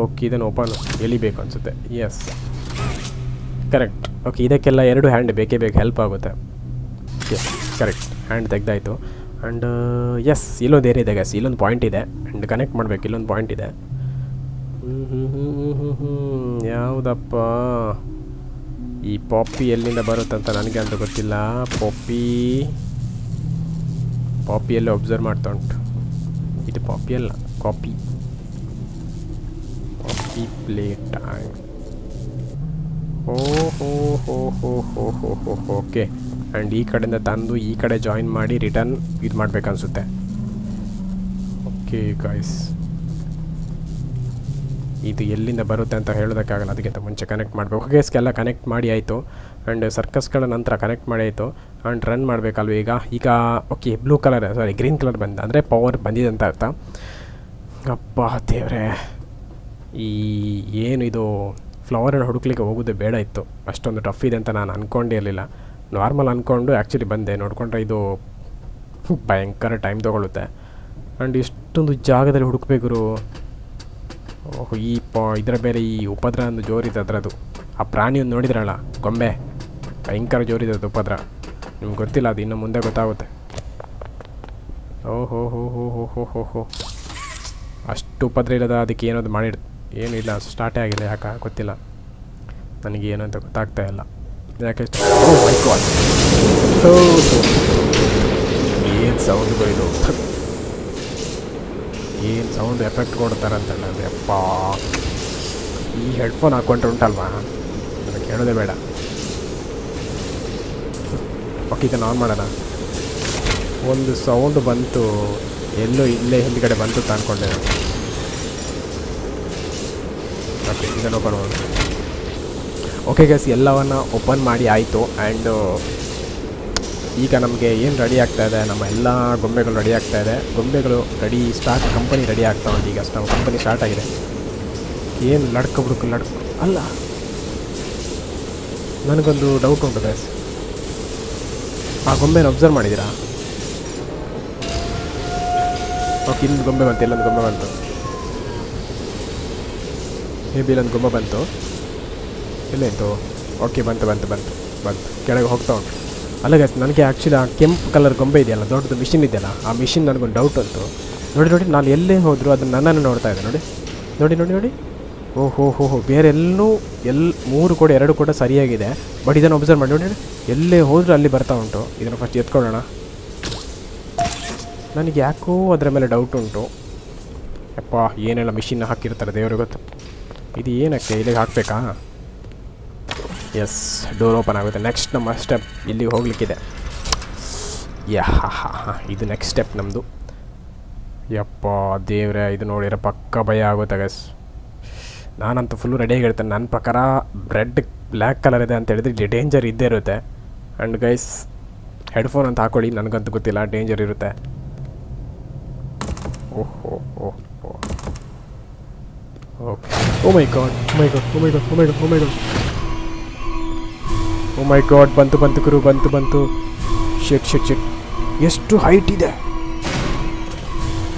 ಓಕೆ, ಇದನ್ನು ಓಪನ್ ಎಳಿಬೇಕು ಅನಿಸುತ್ತೆ. Yes, correct. ಓಕೆ, ಇದಕ್ಕೆಲ್ಲ ಎರಡು ಹ್ಯಾಂಡ್ ಬೇಕೇ ಬೇಕು, ಹೆಲ್ಪ್ ಆಗುತ್ತೆ. ಎಸ್ ಕರೆಕ್ಟ್, ಹ್ಯಾಂಡ್ ತೆಗ್ದಾಯಿತು. ಆ್ಯಂಡ್ ಎಸ್, ಇಲ್ಲೊಂದು ಏನಿದೆ ಗೈಸ್, ಇಲ್ಲೊಂದು ಪಾಯಿಂಟ್ ಇದೆ ಆ್ಯಂಡ್ ಕನೆಕ್ಟ್ ಮಾಡಬೇಕು. ಇಲ್ಲೊಂದು ಪಾಯಿಂಟ್ ಇದೆ. ಯಾವುದಪ್ಪ ಈ ಪಾಪಿ? ಎಲ್ಲಿಂದ ಬರುತ್ತಂತ ನನಗೆ ಅಂತ ಗೊತ್ತಿಲ್ಲ. ಪಾಪಿಯಲ್ಲೇ ಅಬ್ಸರ್ವ್ ಮಾಡ್ತಾ ಉಂಟು. ಇದು ಪಾಪಿ ಅಲ್ಲ, ಕಾಪಿ. Poppy play time. ಓಹೋ. ಓಕೆ, ಆ್ಯಂಡ್ ಈ ಕಡೆಯಿಂದ ತಂದು ಈ ಕಡೆ ಜಾಯಿನ್ ಮಾಡಿ ರಿಟರ್ನ್ ಇದು ಮಾಡಬೇಕನ್ಸುತ್ತೆ. ಓಕೆ ಗಾಯ್ಸ್, ಇದು ಎಲ್ಲಿಂದ ಬರುತ್ತೆ ಅಂತ ಹೇಳೋದಕ್ಕಾಗಲ್ಲ, ಅದಕ್ಕಿಂತ ಮುಂಚೆ ಕನೆಕ್ಟ್ ಮಾಡಬೇಕು. ಗೇಸ್ಗೆಲ್ಲ ಕನೆಕ್ಟ್ ಮಾಡಿ ಆಯಿತು ಆ್ಯಂಡ್ ಸರ್ಕಸ್ಗಳ ನಂತರ ಕನೆಕ್ಟ್ ಮಾಡಿ ಆಯಿತು. ಆ್ಯಂಡ್ ರನ್ ಮಾಡಬೇಕಲ್ವ ಈಗ? Okay, blue colour, sorry green colour ಬಂದ ಅಂದರೆ ಪವರ್ ಬಂದಿದೆ ಅಂತ ಅರ್ಥ. ಅಪ್ಪ ದೇವ್ರೆ, ಈ ಏನು ಇದು ಫ್ಲವರನ್ನು ಹುಡುಕ್ಲಿಕ್ಕೆ ಹೋಗೋದು ಬೇಡ ಇತ್ತು. ಅಷ್ಟೊಂದು ಟಫ್ ಇದೆ ಅಂತ ನಾನು ಅಂದ್ಕೊಂಡಿರಲಿಲ್ಲ. ನಾರ್ಮಲ್ ಅಂದ್ಕೊಂಡು ಆ್ಯಕ್ಚುಲಿ ಬಂದೆ, ನೋಡಿಕೊಂಡ್ರೆ ಇದು ಭಯಂಕರ ಟೈಮ್ ತೊಗೊಳುತ್ತೆ. ಆ್ಯಂಡ್ ಇಷ್ಟೊಂದು ಜಾಗದಲ್ಲಿ ಹುಡುಕಬೇಕು. ಓಹ್, ಇದರ ಬೇರೆ ಈ ಉಪದ್ರ ಒಂದು ಜೋರಿದೆ ಅದರದು. ಆ ಪ್ರಾಣಿಯನ್ನು ನೋಡಿದ್ರಲ್ಲ, ಗೊಂಬೆ, ಭಯಂಕರ ಜೋರಿದೆ ಅದು ಉಪದ್ರ. ನಿಮ್ಗೆ ಗೊತ್ತಿಲ್ಲ, ಅದು ಇನ್ನು ಮುಂದೆ ಗೊತ್ತಾಗುತ್ತೆ. ಓಹೋ, ಅಷ್ಟು ಉಪದ್ರ ಇರೋದ, ಅದಕ್ಕೆ ಏನಾದ್ರು ಮಾಡಿರ್ತ. ಏನಿಲ್ಲ, ಸ್ಟಾರ್ಟೇ ಆಗಿಲ್ಲ. ಯಾಕೆ ಗೊತ್ತಿಲ್ಲ ನನಗೆ, ಏನು ಅಂತ ಗೊತ್ತಾಗ್ತಾ ಇಲ್ಲ. ಯಾಕೆ ಏನು ಸೌಂಡ್ಗಳಿದು, ಏನು ಸೌಂಡ್ ಎಫೆಕ್ಟ್ ಕೊಡ್ತಾರಂತಲ್ಲ. ಅಂದರೆ ಅಪ್ಪ, ಈ ಹೆಡ್ಫೋನ್ ಹಾಕೊಂಡ್ರೆ ಉಂಟಲ್ವಾ, ನನಗೆ ಕೇಳೋದೇ ಬೇಡ. ಓಕೆ, ಇದನ್ನು ಆನ್ ಮಾಡೋಣ. ಒಂದು ಸೌಂಡ್ ಬಂತು, ಎಲ್ಲೋ ಇಲ್ಲೇ ಹಿಂದ್ಗಡೆ ಬಂತು ಅಂದ್ಕೊಂಡೆ. ಓಕೆ, ಇದನ್ನು ಓಪನ್ ಮಾಡೋದು. ಓಕೆ ಗೈಸ್, ಎಲ್ಲವನ್ನು ಓಪನ್ ಮಾಡಿ ಆಯಿತು. ಆ್ಯಂಡ್ ಈಗ ನಮಗೆ ಏನು ರೆಡಿ ಆಗ್ತಾ ಇದೆ? ನಮ್ಮ ಎಲ್ಲ ಗೊಂಬೆಗಳು ರೆಡಿ ಆಗ್ತಾ ಇದೆ. ಗೊಂಬೆಗಳು ರೆಡಿ, ಸ್ಟಾರ್ಟ್, ಕಂಪನಿ ರೆಡಿ ಆಗ್ತಾ ಉಂಟು. ಈಗ ನಮ್ಮ ಕಂಪನಿ ಸ್ಟಾರ್ಟ್ ಆಗಿದೆ. ಏನು ಲಡ್ಕ ಅಲ್ಲ, ನನಗೊಂದು ಡೌಟ್ ಉಂಟು ಗೈಸ್. ಆ ಗೊಂಬೆನ ಅಬ್ಸರ್ವ್ ಮಾಡಿದ್ದೀರಾ? ಓಕೆ, ಇನ್ನೊಂದು ಗೊಂಬೆ ಬಂತು, ಇಲ್ಲೊಂದು ಗೊಂಬೆ ಬಂತು, ಮೇ ಬಿ ಇಲ್ಲೊಂದು ಗೊಂಬೆ ಬಂತು. ಇಲ್ಲೇತು. ಓಕೆ, ಬಂತು ಬಂತು ಬಂತು ಬಂತು ಕೆಳಗೆ ಹೋಗ್ತಾ ಉಂಟು. ಅಲ್ಲ ಗೈಸ್, ನನಗೆ ಆ್ಯಕ್ಚುಲಿ ಆ ಕೆಂಪು ಕಲರ್ ಗೊಂಬೆ ಇದೆಯಲ್ಲ, ದೊಡ್ಡದು ಮಿಷಿನ್ ಇದೆಯಲ್ಲ, ಆ ಮಿಷಿನ್ ನನಗೊಂದು ಡೌಟ್ ಅಂತು. ನೋಡಿ, ನಾನು ಎಲ್ಲೇ ಹೋದರೂ ಅದು ನನ್ನನ್ನು ನೋಡ್ತಾ ಇದೆ. ನೋಡಿ. ಓಹೋ, ಬೇರೆಲ್ಲೂ ಮೂರು ಕೂಡ, ಎರಡು ಕೂಡ ಸರಿಯಾಗಿದೆ. ಬಟ್ ಇದನ್ನು ಅಬ್ಸರ್ವ್ ಮಾಡಿ ನೋಡಿ, ಎಲ್ಲೇ ಹೋದರೂ ಅಲ್ಲಿ ಬರ್ತಾ ಉಂಟು. ಇದನ್ನು ಫಸ್ಟ್ ಎತ್ಕೊಳ್ಳೋಣ. ನನಗೆ ಯಾಕೋ ಅದರ ಮೇಲೆ ಡೌಟ್ ಉಂಟು. ಅಪ್ಪ, ಏನೆಲ್ಲ ಮಿಷಿನ್ ಹಾಕಿರ್ತಾರೆ ದೇವ್ರಿಗೆ ಗೊತ್ತು. ಇದು ಏನಕ್ಕೆ ಇಲ್ಲಿಗೆ ಹಾಕಬೇಕಾ? ಎಸ್, ಡೋರ್ ಓಪನ್ ಆಗುತ್ತೆ. ನೆಕ್ಸ್ಟ್ ನಮ್ಮ ಸ್ಟೆಪ್ ಇಲ್ಲಿಗೆ ಹೋಗಲಿಕ್ಕಿದೆ. ಇದು ನೆಕ್ಸ್ಟ್ ಸ್ಟೆಪ್ ನಮ್ಮದು. ಯಪ್ಪ ದೇವ್ರೆ, ಇದು ನೋಡಿರೋ ಪಕ್ಕ ಭಯ ಆಗುತ್ತೆ ಗೈಸ್. ನಾನಂತೂ ಫುಲ್ಲು ರೆಡಿಯಾಗಿ ಹೇಳ್ತೇನೆ. ನನ್ನ ಪ್ರಕಾರ ಬ್ರೆಡ್ ಬ್ಲ್ಯಾಕ್ ಕಲರ್ ಇದೆ ಅಂತ ಹೇಳಿದ್ರೆ ಡೇಂಜರ್ ಇದ್ದೇ ಇರುತ್ತೆ. ಆ್ಯಂಡ್ ಗೈಸ್, ಹೆಡ್ಫೋನ್ ಅಂತ ಹಾಕೊಳ್ಳಿ, ನನಗಂತೂ ಗೊತ್ತಿಲ್ಲ, ಡೇಂಜರ್ ಇರುತ್ತೆ. ಓಹೋ. ಓಕೆ, ಓ ಮೈ ಗಾಡ್, ಬಂತು ಗುರು, ಬಂತು. ಶೆಟ್, ಎಷ್ಟು ಹೈಟ್ ಇದೆ!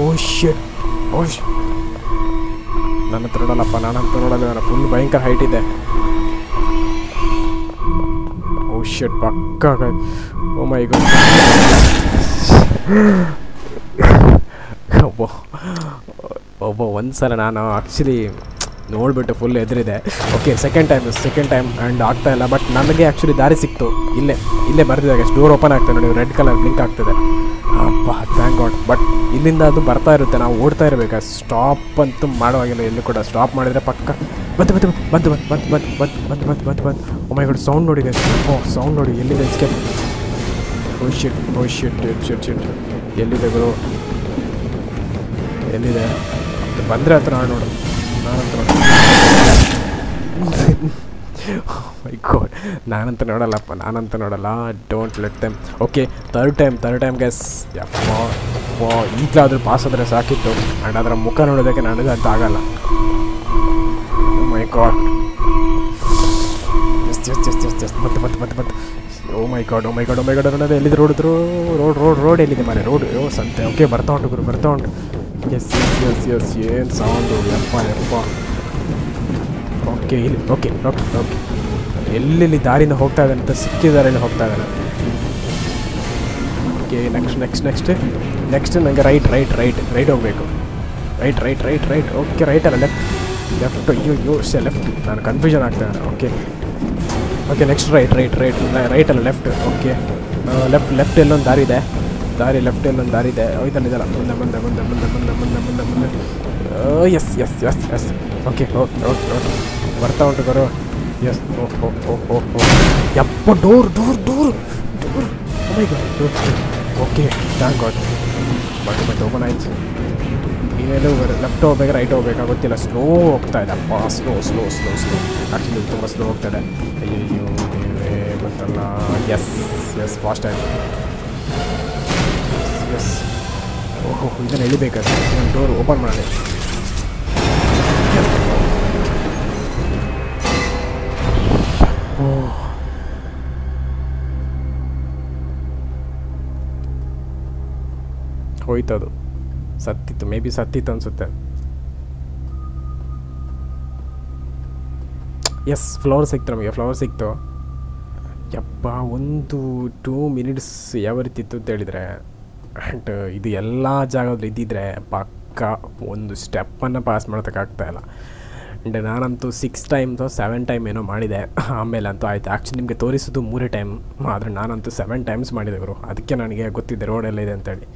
Oh shit. Oh shit. ನಾನು ಫುಲ್ ಭಯಂಕರ ಹೈಟ್ ಇದೆ. ಓ ಶಿಟ್, ಪಕ್ಕ. Oh my god. ಒಬ್ಬ ಒಂದ್ಸಲ ನಾನು ಆ್ಯಕ್ಚುಲಿ ನೋಡಿಬಿಟ್ಟು ಫುಲ್ ಎದುರಿದೆ. ಓಕೆ, ಸೆಕೆಂಡ್ ಟೈಮ್ ಆ್ಯಂಡ್ ಆಗ್ತಾಯಿಲ್ಲ. ಬಟ್ ನನಗೆ ಆ್ಯಕ್ಚುಲಿ ದಾರಿ ಸಿಕ್ತು. ಇಲ್ಲೇ ಬರ್ತಿದ್ದಾಗ ಡೋರ್ ಓಪನ್ ಆಗ್ತದೆ ನೋಡಿ, ರೆಡ್ ಕಲರ್ ಬ್ಲಿಂಕ್ ಆಗ್ತದೆ. ಅಪ್ಪ ಥ್ಯಾಂಕ್ ಗಾಡ್. ಬಟ್ ಇಲ್ಲಿಂದ ಅದು ಬರ್ತಾ ಇರುತ್ತೆ, ನಾವು ಓಡ್ತಾ ಇರಬೇಕು. ಸ್ಟಾಪ್ ಅಂತೂ ಮಾಡೋವಾಗಿಲ್ಲ ಎಲ್ಲೂ ಕೂಡ. ಸ್ಟಾಪ್ ಮಾಡಿದರೆ ಪಕ್ಕ ಬಂತು. ಓ ಮೈ ಗಾಡ್, ಸೌಂಡ್ ನೋಡಿ. ಓ ಸೌಂಡ್ ನೋಡಿ, ಎಲ್ಲಿದೆ ಎಸ್ಕೇಪ್? ಓ ಶಿಟ್ ಎಲ್ಲಿದೆ ಗುರು? ಎಲ್ಲಿದೆ ಬಂದರೆ ಹತ್ರ ನೋಡು. ಮೈ ಗಾಡ್, ನಾನಂತ ನೋಡಲ್ಲ. Don't let them. Okay, third time guess. ಯಪ್ಪ, ಈಗಲಾದರೂ ಪಾಸ್ ಆದರೆ ಸಾಕಿತ್ತು. ಆ್ಯಂಡ್ ಅದರ ಮುಖ ನೋಡೋದಕ್ಕೆ ನನಗೆ ಅಂತ ಆಗಲ್ಲ. ಮೈ ಗಾಡ್, ಜಸ್ಟ್ ಮತ್ತೆ. ಓ ಮೈ ಗಾಡ್ ಅನ್ನೋದು. ಎಲ್ಲಿದ್ದು ರೋಡಿದ್ರು? ರೋಡ್ ಎಲ್ಲಿದೆ ಮನೆ? ರೋಡ್ ಯೋ ಸಂತೆ. ಓಕೆ, ಬರ್ತಾ ಉಂಟು. ಎಸ್ ಏನು ಸೌಂಡು? ಯಪ್ಪ. ಓಕೆ ಇಲ್ಲಿ. ಓಕೆ ಎಲ್ಲೆಲ್ಲಿ ದಾರಿಯಿಂದ ಹೋಗ್ತಾ ಇದ್ದಾನೆ ಅಂತ, ಸಿಕ್ಕಿದಾರಿಯಿಂದ ಹೋಗ್ತಾ ಇದ್ದಾನೆ. ಓಕೆ, ನೆಕ್ಸ್ಟ್ ನನಗೆ ರೈಟ್ ಹೋಗಬೇಕು. ರೈಟ್. ಓಕೆ, ರೈಟಲ್ಲ ಲೆಫ್ಟ್. ಅಯ್ಯೋ ಲೆಫ್ಟ್. ನಾನು ಕನ್ಫ್ಯೂಷನ್ ಆಗ್ತಾ ಇದ್ದಾನೆ. ಓಕೆ ನೆಕ್ಸ್ಟ್ ರೈಟ್ ಅಲ್ಲ ಲೆಫ್ಟ್. ಓಕೆ, ಲೆಫ್ಟ್ ಎಲ್ಲೊಂದು ದಾರಿ ಇದೆ. ಇದಲ್ಲ ಮುಂದೆ. ಎಸ್. ಓಕೆ ಬರ್ತಾ ಉಂಟು ಗರು. ಎಸ್. ಓಹ್ ಯಪ್ಪ, door. Okay thank god. But open ಆಯ್ತು. ನೀವೆಲ್ಲೂ ಲೆಫ್ಟ್ ಹೋಗ್ಬೇಕು, ರೈಟ್ ಹೋಗ್ಬೇಕು ಗೊತ್ತಿಲ್ಲ. ಸ್ಲೋ ಹೋಗ್ತಾ ಇದೆ. ಅಪ್ಪ ಸ್ಲೋ ಆ್ಯಕ್ಚುಲಿ ತುಂಬ ಸ್ಲೋ ಹೋಗ್ತಾ ಇದೆ. ಅಯ್ಯೋ ನೀವೇ ಗೊತ್ತಲ್ಲ. ಎಸ್ ಫಾಸ್ಟ್ ಆಯಿತು. ಎಸ್. ಓಹೋ, ಇದನ್ನು ಎಳಿಬೇಕಾ? ನನ್ನ ಡೋರ್ ಓಪನ್ ಮಾಡಿ. ಓಹ್, ಹೋಯ್ತದು. ಸತ್ತಿತ್ತು, ಮೇ ಬಿ ಸತ್ತಿತ್ತು ಅನಿಸುತ್ತೆ. ಎಸ್, ಫ್ಲವರ್ ಸಿಕ್ತು. ಯಪ್ಪ, ಒಂದು 2 minutes ಯಾವ ರೀತಿ ಇತ್ತು ಅಂತೇಳಿದರೆ, ಆ್ಯಂಡ್ ಇದು ಎಲ್ಲ ಜಾಗದಲ್ಲಿ ಇದ್ದಿದ್ದರೆ ಪಕ್ಕ ಒಂದು ಸ್ಟೆಪ್ಪನ್ನು ಪಾಸ್ ಮಾಡೋದಕ್ಕಾಗ್ತಾಯಿಲ್ಲ. ಆ್ಯಂಡ್ ನಾನಂತೂ 6 times or 7 times ಏನೋ ಮಾಡಿದೆ. ಆಮೇಲೆ ಅಂತೂ ಆಯಿತು. ಆ್ಯಕ್ಚುಲಿ ನಿಮಗೆ ತೋರಿಸೋದು 3 times, ಆದರೆ ನಾನಂತೂ 7 times ಮಾಡಿದೆ ಗುರು. ಅದಕ್ಕೆ ನನಗೆ ಗೊತ್ತಿದೆ ರೋಡೆಲ್ಲ ಇದೆ ಅಂತೇಳಿ.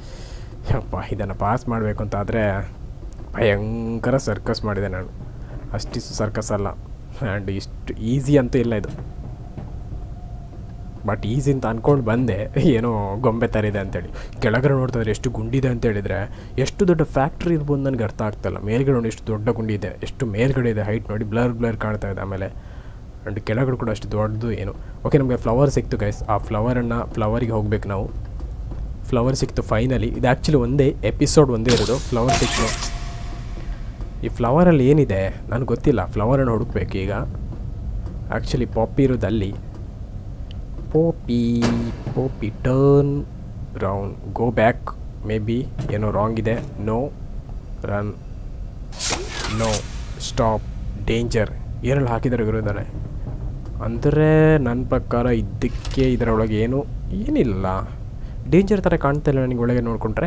ಯಪ್ಪ, ಇದನ್ನು ಪಾಸ್ ಮಾಡಬೇಕು ಅಂತಾದರೆ ಭಯಂಕರ ಸರ್ಕಸ್ ಮಾಡಿದೆ ನಾನು. ಅಷ್ಟಿಷ್ಟು ಸರ್ಕಸ್ ಅಲ್ಲ, ಆ್ಯಂಡ್ ಇಷ್ಟು ಈಸಿ ಅಂತೂ ಇಲ್ಲ ಇದು. ಬಟ್ ಈಸಿ ಅಂತ ಅಂದ್ಕೊಂಡು ಬಂದೆ, ಏನೋ ಗೊಂಬೆ ಥರ ಇದೆ ಅಂತೇಳಿ. ಕೆಳಗಡೆ ನೋಡ್ತಾಯಿದ್ರೆ ಎಷ್ಟು ಗುಂಡಿದೆ ಅಂತೇಳಿದರೆ, ಎಷ್ಟು ದೊಡ್ಡ ಫ್ಯಾಕ್ಟ್ರಿ ಇರ್ಬೋದು ನನಗೆ ಅರ್ಥ ಆಗ್ತಾಯಿಲ್ಲ. ಮೇಲ್ಗಡೆ ನೋಡಿ ಎಷ್ಟು ದೊಡ್ಡ ಗುಂಡಿ ಇದೆ, ಎಷ್ಟು ಮೇಲ್ಗಡೆ ಇದೆ. ಹೈಟ್ ನೋಡಿ ಬ್ಲರ್ ಕಾಣ್ತಾ ಇದೆ. ಆಮೇಲೆ ಆ್ಯಂಡ್ ಕೆಳಗಡೆ ಕೂಡ ಅಷ್ಟು ದೊಡ್ಡದು ಏನು. ಓಕೆ, ನಮಗೆ ಫ್ಲವರ್ ಸಿಕ್ತು ಗೈಸ್. ಆ ಫ್ಲವರಿಗೆ ಹೋಗ್ಬೇಕು ನಾವು. ಫ್ಲವರ್ ಸಿಕ್ತು ಫೈನಲಿ. ಇದು ಆ್ಯಕ್ಚುಲಿ ಒಂದೇ ಎಪಿಸೋಡ್ ಒಂದೇ ಇರೋದು. ಫ್ಲವರ್ ಸಿಕ್ತು. ಈ ಫ್ಲವರಲ್ಲಿ ಏನಿದೆ ನನಗೆ ಗೊತ್ತಿಲ್ಲ. ಫ್ಲವರನ್ನು ಹುಡುಕ್ಬೇಕು ಈಗ. ಆ್ಯಕ್ಚುಲಿ ಪಾಪಿ ಇರೋದಲ್ಲಿ. Poppy turn round, go back. Maybe ಏನೋ ರಾಂಗ್ ಇದೆ. No run, no stop, danger. ಏನಲ್ಲಿ ಹಾಕಿದರೆ ಇರೋದಾನೆ ಅಂದರೆ ನನ್ನ ಪ್ರಕಾರ ಇದಕ್ಕೆ ಇದರೊಳಗೆ ಏನಿಲ್ಲ. ಡೇಂಜರ್ ಥರ ಕಾಣ್ತಾ ಇಲ್ಲ ನನಗೆ ಒಳಗೆ ನೋಡಿಕೊಂಡ್ರೆ.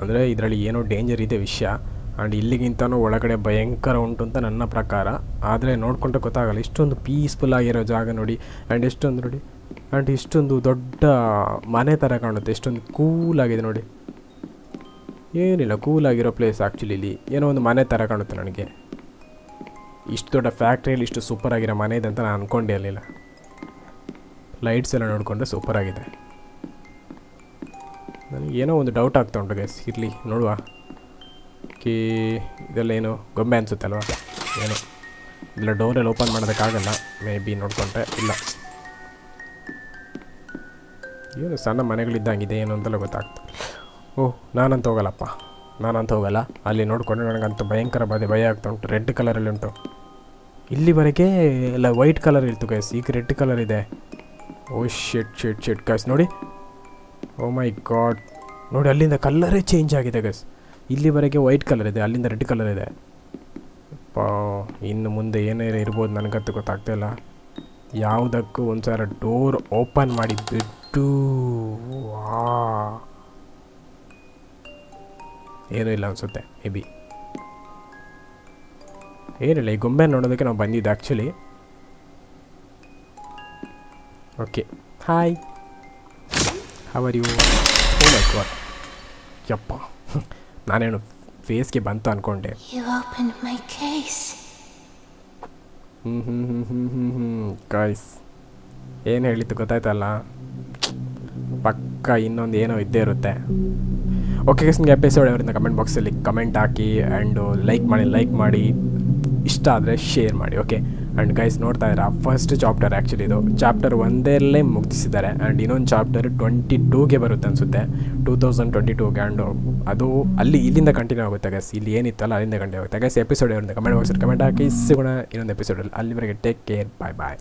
ಅಂದರೆ ಇದರಲ್ಲಿ ಏನೋ ಡೇಂಜರ್ ಇದೆ ವಿಷಯ. ಆ್ಯಂಡ್ ಇಲ್ಲಿಗಿಂತನೂ ಒಳಗಡೆ ಭಯಂಕರ ಉಂಟು ಅಂತ ನನ್ನ ಪ್ರಕಾರ. ಆದರೆ ನೋಡಿಕೊಂಡ್ರೆ ಗೊತ್ತಾಗಲ್ಲ. ಇಷ್ಟೊಂದು ಪೀಸ್ಫುಲ್ಲಾಗಿರೋ ಜಾಗ ನೋಡಿ. ಆ್ಯಂಡ್ ಇಷ್ಟೊಂದು ದೊಡ್ಡ ಮನೆ ಥರ ಕಾಣುತ್ತೆ. ಎಷ್ಟೊಂದು ಕೂಲಾಗಿದೆ ನೋಡಿ. ಏನಿಲ್ಲ, ಕೂಲಾಗಿರೋ ಪ್ಲೇಸ್ ಆ್ಯಕ್ಚುಲಿ. ಇಲ್ಲಿ ಏನೋ ಒಂದು ಮನೆ ಥರ ಕಾಣುತ್ತೆ ನನಗೆ. ಇಷ್ಟು ದೊಡ್ಡ ಫ್ಯಾಕ್ಟ್ರಿಯಲ್ಲಿ ಇಷ್ಟು ಸೂಪರಾಗಿರೋ ಮನೆ ಇದೆ ಅಂತ ನಾನು ಅಂದ್ಕೊಂಡೇ ಇರಲಿಲ್ಲ. ಲೈಟ್ಸ್ ಎಲ್ಲ ನೋಡಿಕೊಂಡ್ರೆ ಸೂಪರಾಗಿದೆ. ನನಗೇನೋ ಒಂದು ಡೌಟ್ ಆಗ್ತಾ ಉಂಟು ಗೈಸ್. ಇರಲಿ ನೋಡುವ. ಕೀ ಇದೆಲ್ಲೇನು ಗೊಂಬೆ ಅನಿಸುತ್ತೆ ಅಲ್ವಾ? ಏನು ಇದೆಲ್ಲ ಡೋರೆಲ್ಲ ಓಪನ್ ಮಾಡೋದಕ್ಕಾಗಲ್ಲ ಮೇ ಬಿ ನೋಡ್ಕೊಂಡ್ರೆ. ಇಲ್ಲ, ಏನು ಸಣ್ಣ ಮನೆಗಳಿದ್ದಂಗಿದೆ ಏನು ಅಂತೆಲ್ಲ ಗೊತ್ತಾಗ್ತದೆ. ಓಹ್, ನಾನಂತ ಹೋಗಲ್ಲ. ಅಲ್ಲಿ ನೋಡಿಕೊಂಡ್ರೆ ನನಗಂತೂ ಭಯಂಕರ ಭಯ ಆಗ್ತಾ ಉಂಟು. ರೆಡ್ ಕಲರಲ್ಲಿ ಉಂಟು. ಇಲ್ಲಿವರೆಗೆ ಎಲ್ಲ ವೈಟ್ ಕಲರ್ ಇತ್ತು ಗೈಸ್, ಈಗ ರೆಡ್ ಕಲರ್ ಇದೆ. ಓ ಶಿಟ್ ಗೈಸ್ ನೋಡಿ. ಓ ಮೈ ಗಾಡ್, ನೋಡಿ ಅಲ್ಲಿಂದ ಕಲರೇ ಚೇಂಜ್ ಆಗಿದೆ ಗೈಸ್ ಇಲ್ಲಿವರೆಗೆ ವೈಟ್ ಕಲರ್ ಇದೆ ಅಲ್ಲಿಂದ ರೆಡ್ ಕಲರ್ ಇದೆ ಅಪ್ಪಾ ಇನ್ನು ಮುಂದೆ ಏನೇನೇ ಇರಬಹುದು ನನಗಂತೂ ಗೊತ್ತಾಗ್ತಾ ಇಲ್ಲ ಯಾವುದಕ್ಕೂ ಒಂದಸಾರ ಡೋರ್ ಓಪನ್ ಮಾಡಿ ಬಿಟ್ಟು ವಾ ಏನೂ ಇಲ್ಲ ಅನ್ಸುತ್ತೆ ಮೇಬಿ ಏನಿಲ್ಲ ಈ ಗೊಂಬೆ ನೋಡೋದಕ್ಕೆ ನಾವು ಬಂದಿದ್ದು actually okay hi how are you oh my god ಯಪ್ಪ ನಾನೇನು ಫೇಸ್ಗೆ ಬಂತು ಅನ್ಕೊಂಡೆ ಗಾಯ್ಸ್ ಏನು ಹೇಳಿತ್ತು ಗೊತ್ತಾಯ್ತಲ್ಲ ಪಕ್ಕ ಇನ್ನೊಂದು ಏನೋ ಇದ್ದೇ ಇರುತ್ತೆ ಓಕೆ ಗೈಸ್ ನಿಮಗೆ ಎಪಿಸೋಡ್ ಅವರಿಂದ ಕಮೆಂಟ್ ಬಾಕ್ಸಲ್ಲಿ ಕಮೆಂಟ್ ಹಾಕಿ ಆ್ಯಂಡ್ ಲೈಕ್ ಮಾಡಿ ಇಷ್ಟ ಆದರೆ ಶೇರ್ ಮಾಡಿ ಓಕೆ ಆ್ಯಂಡ್ ಗೈಸ್ ನೋಡ್ತಾ ಇದ್ದೀರಾ ಫಸ್ಟ್ ಚಾಪ್ಟರ್ ಆ್ಯಕ್ಚುಲಿ ಇದು ಚಾಪ್ಟರ್ ಒಂದರಲ್ಲೇ ಮುಗಿಸಿದ್ದಾರೆ ಆ್ಯಂಡ್ ಇನ್ನೊಂದು ಚಾಪ್ಟರ್ 22ಗೆ ಬರುತ್ತೆ ಅನಿಸುತ್ತೆ 2022ಗೆ ಆ್ಯಂಡ್ ಅದು ಇಲ್ಲಿಂದ ಕಂಟಿನ್ಯೂ ಆಗುತ್ತೆ ಗೈಸ್ ಇಲ್ಲಿ ಏನಿತ್ತಲ್ಲ ಅಲ್ಲಿಂದ ಕಂಟಿನ್ಯೂ ಆಗುತ್ತೆ ಗೈಸ್ ಎಪಿಸೋಡ್ ಅವರಿಂದ ಕಮೆಂಟ್ ಬಾಕ್ಸಲ್ಲಿ ಕಮೆಂಟ್ ಹಾಕಿ ಸಿಗೋಣ ಇನ್ನೊಂದು ಎಪಿಸೋಡಲ್ಲಿ ಅಲ್ಲಿವರೆಗೆ ಟೇಕ್ ಕೇರ್ ಬಾಯ್ ಬಾಯ್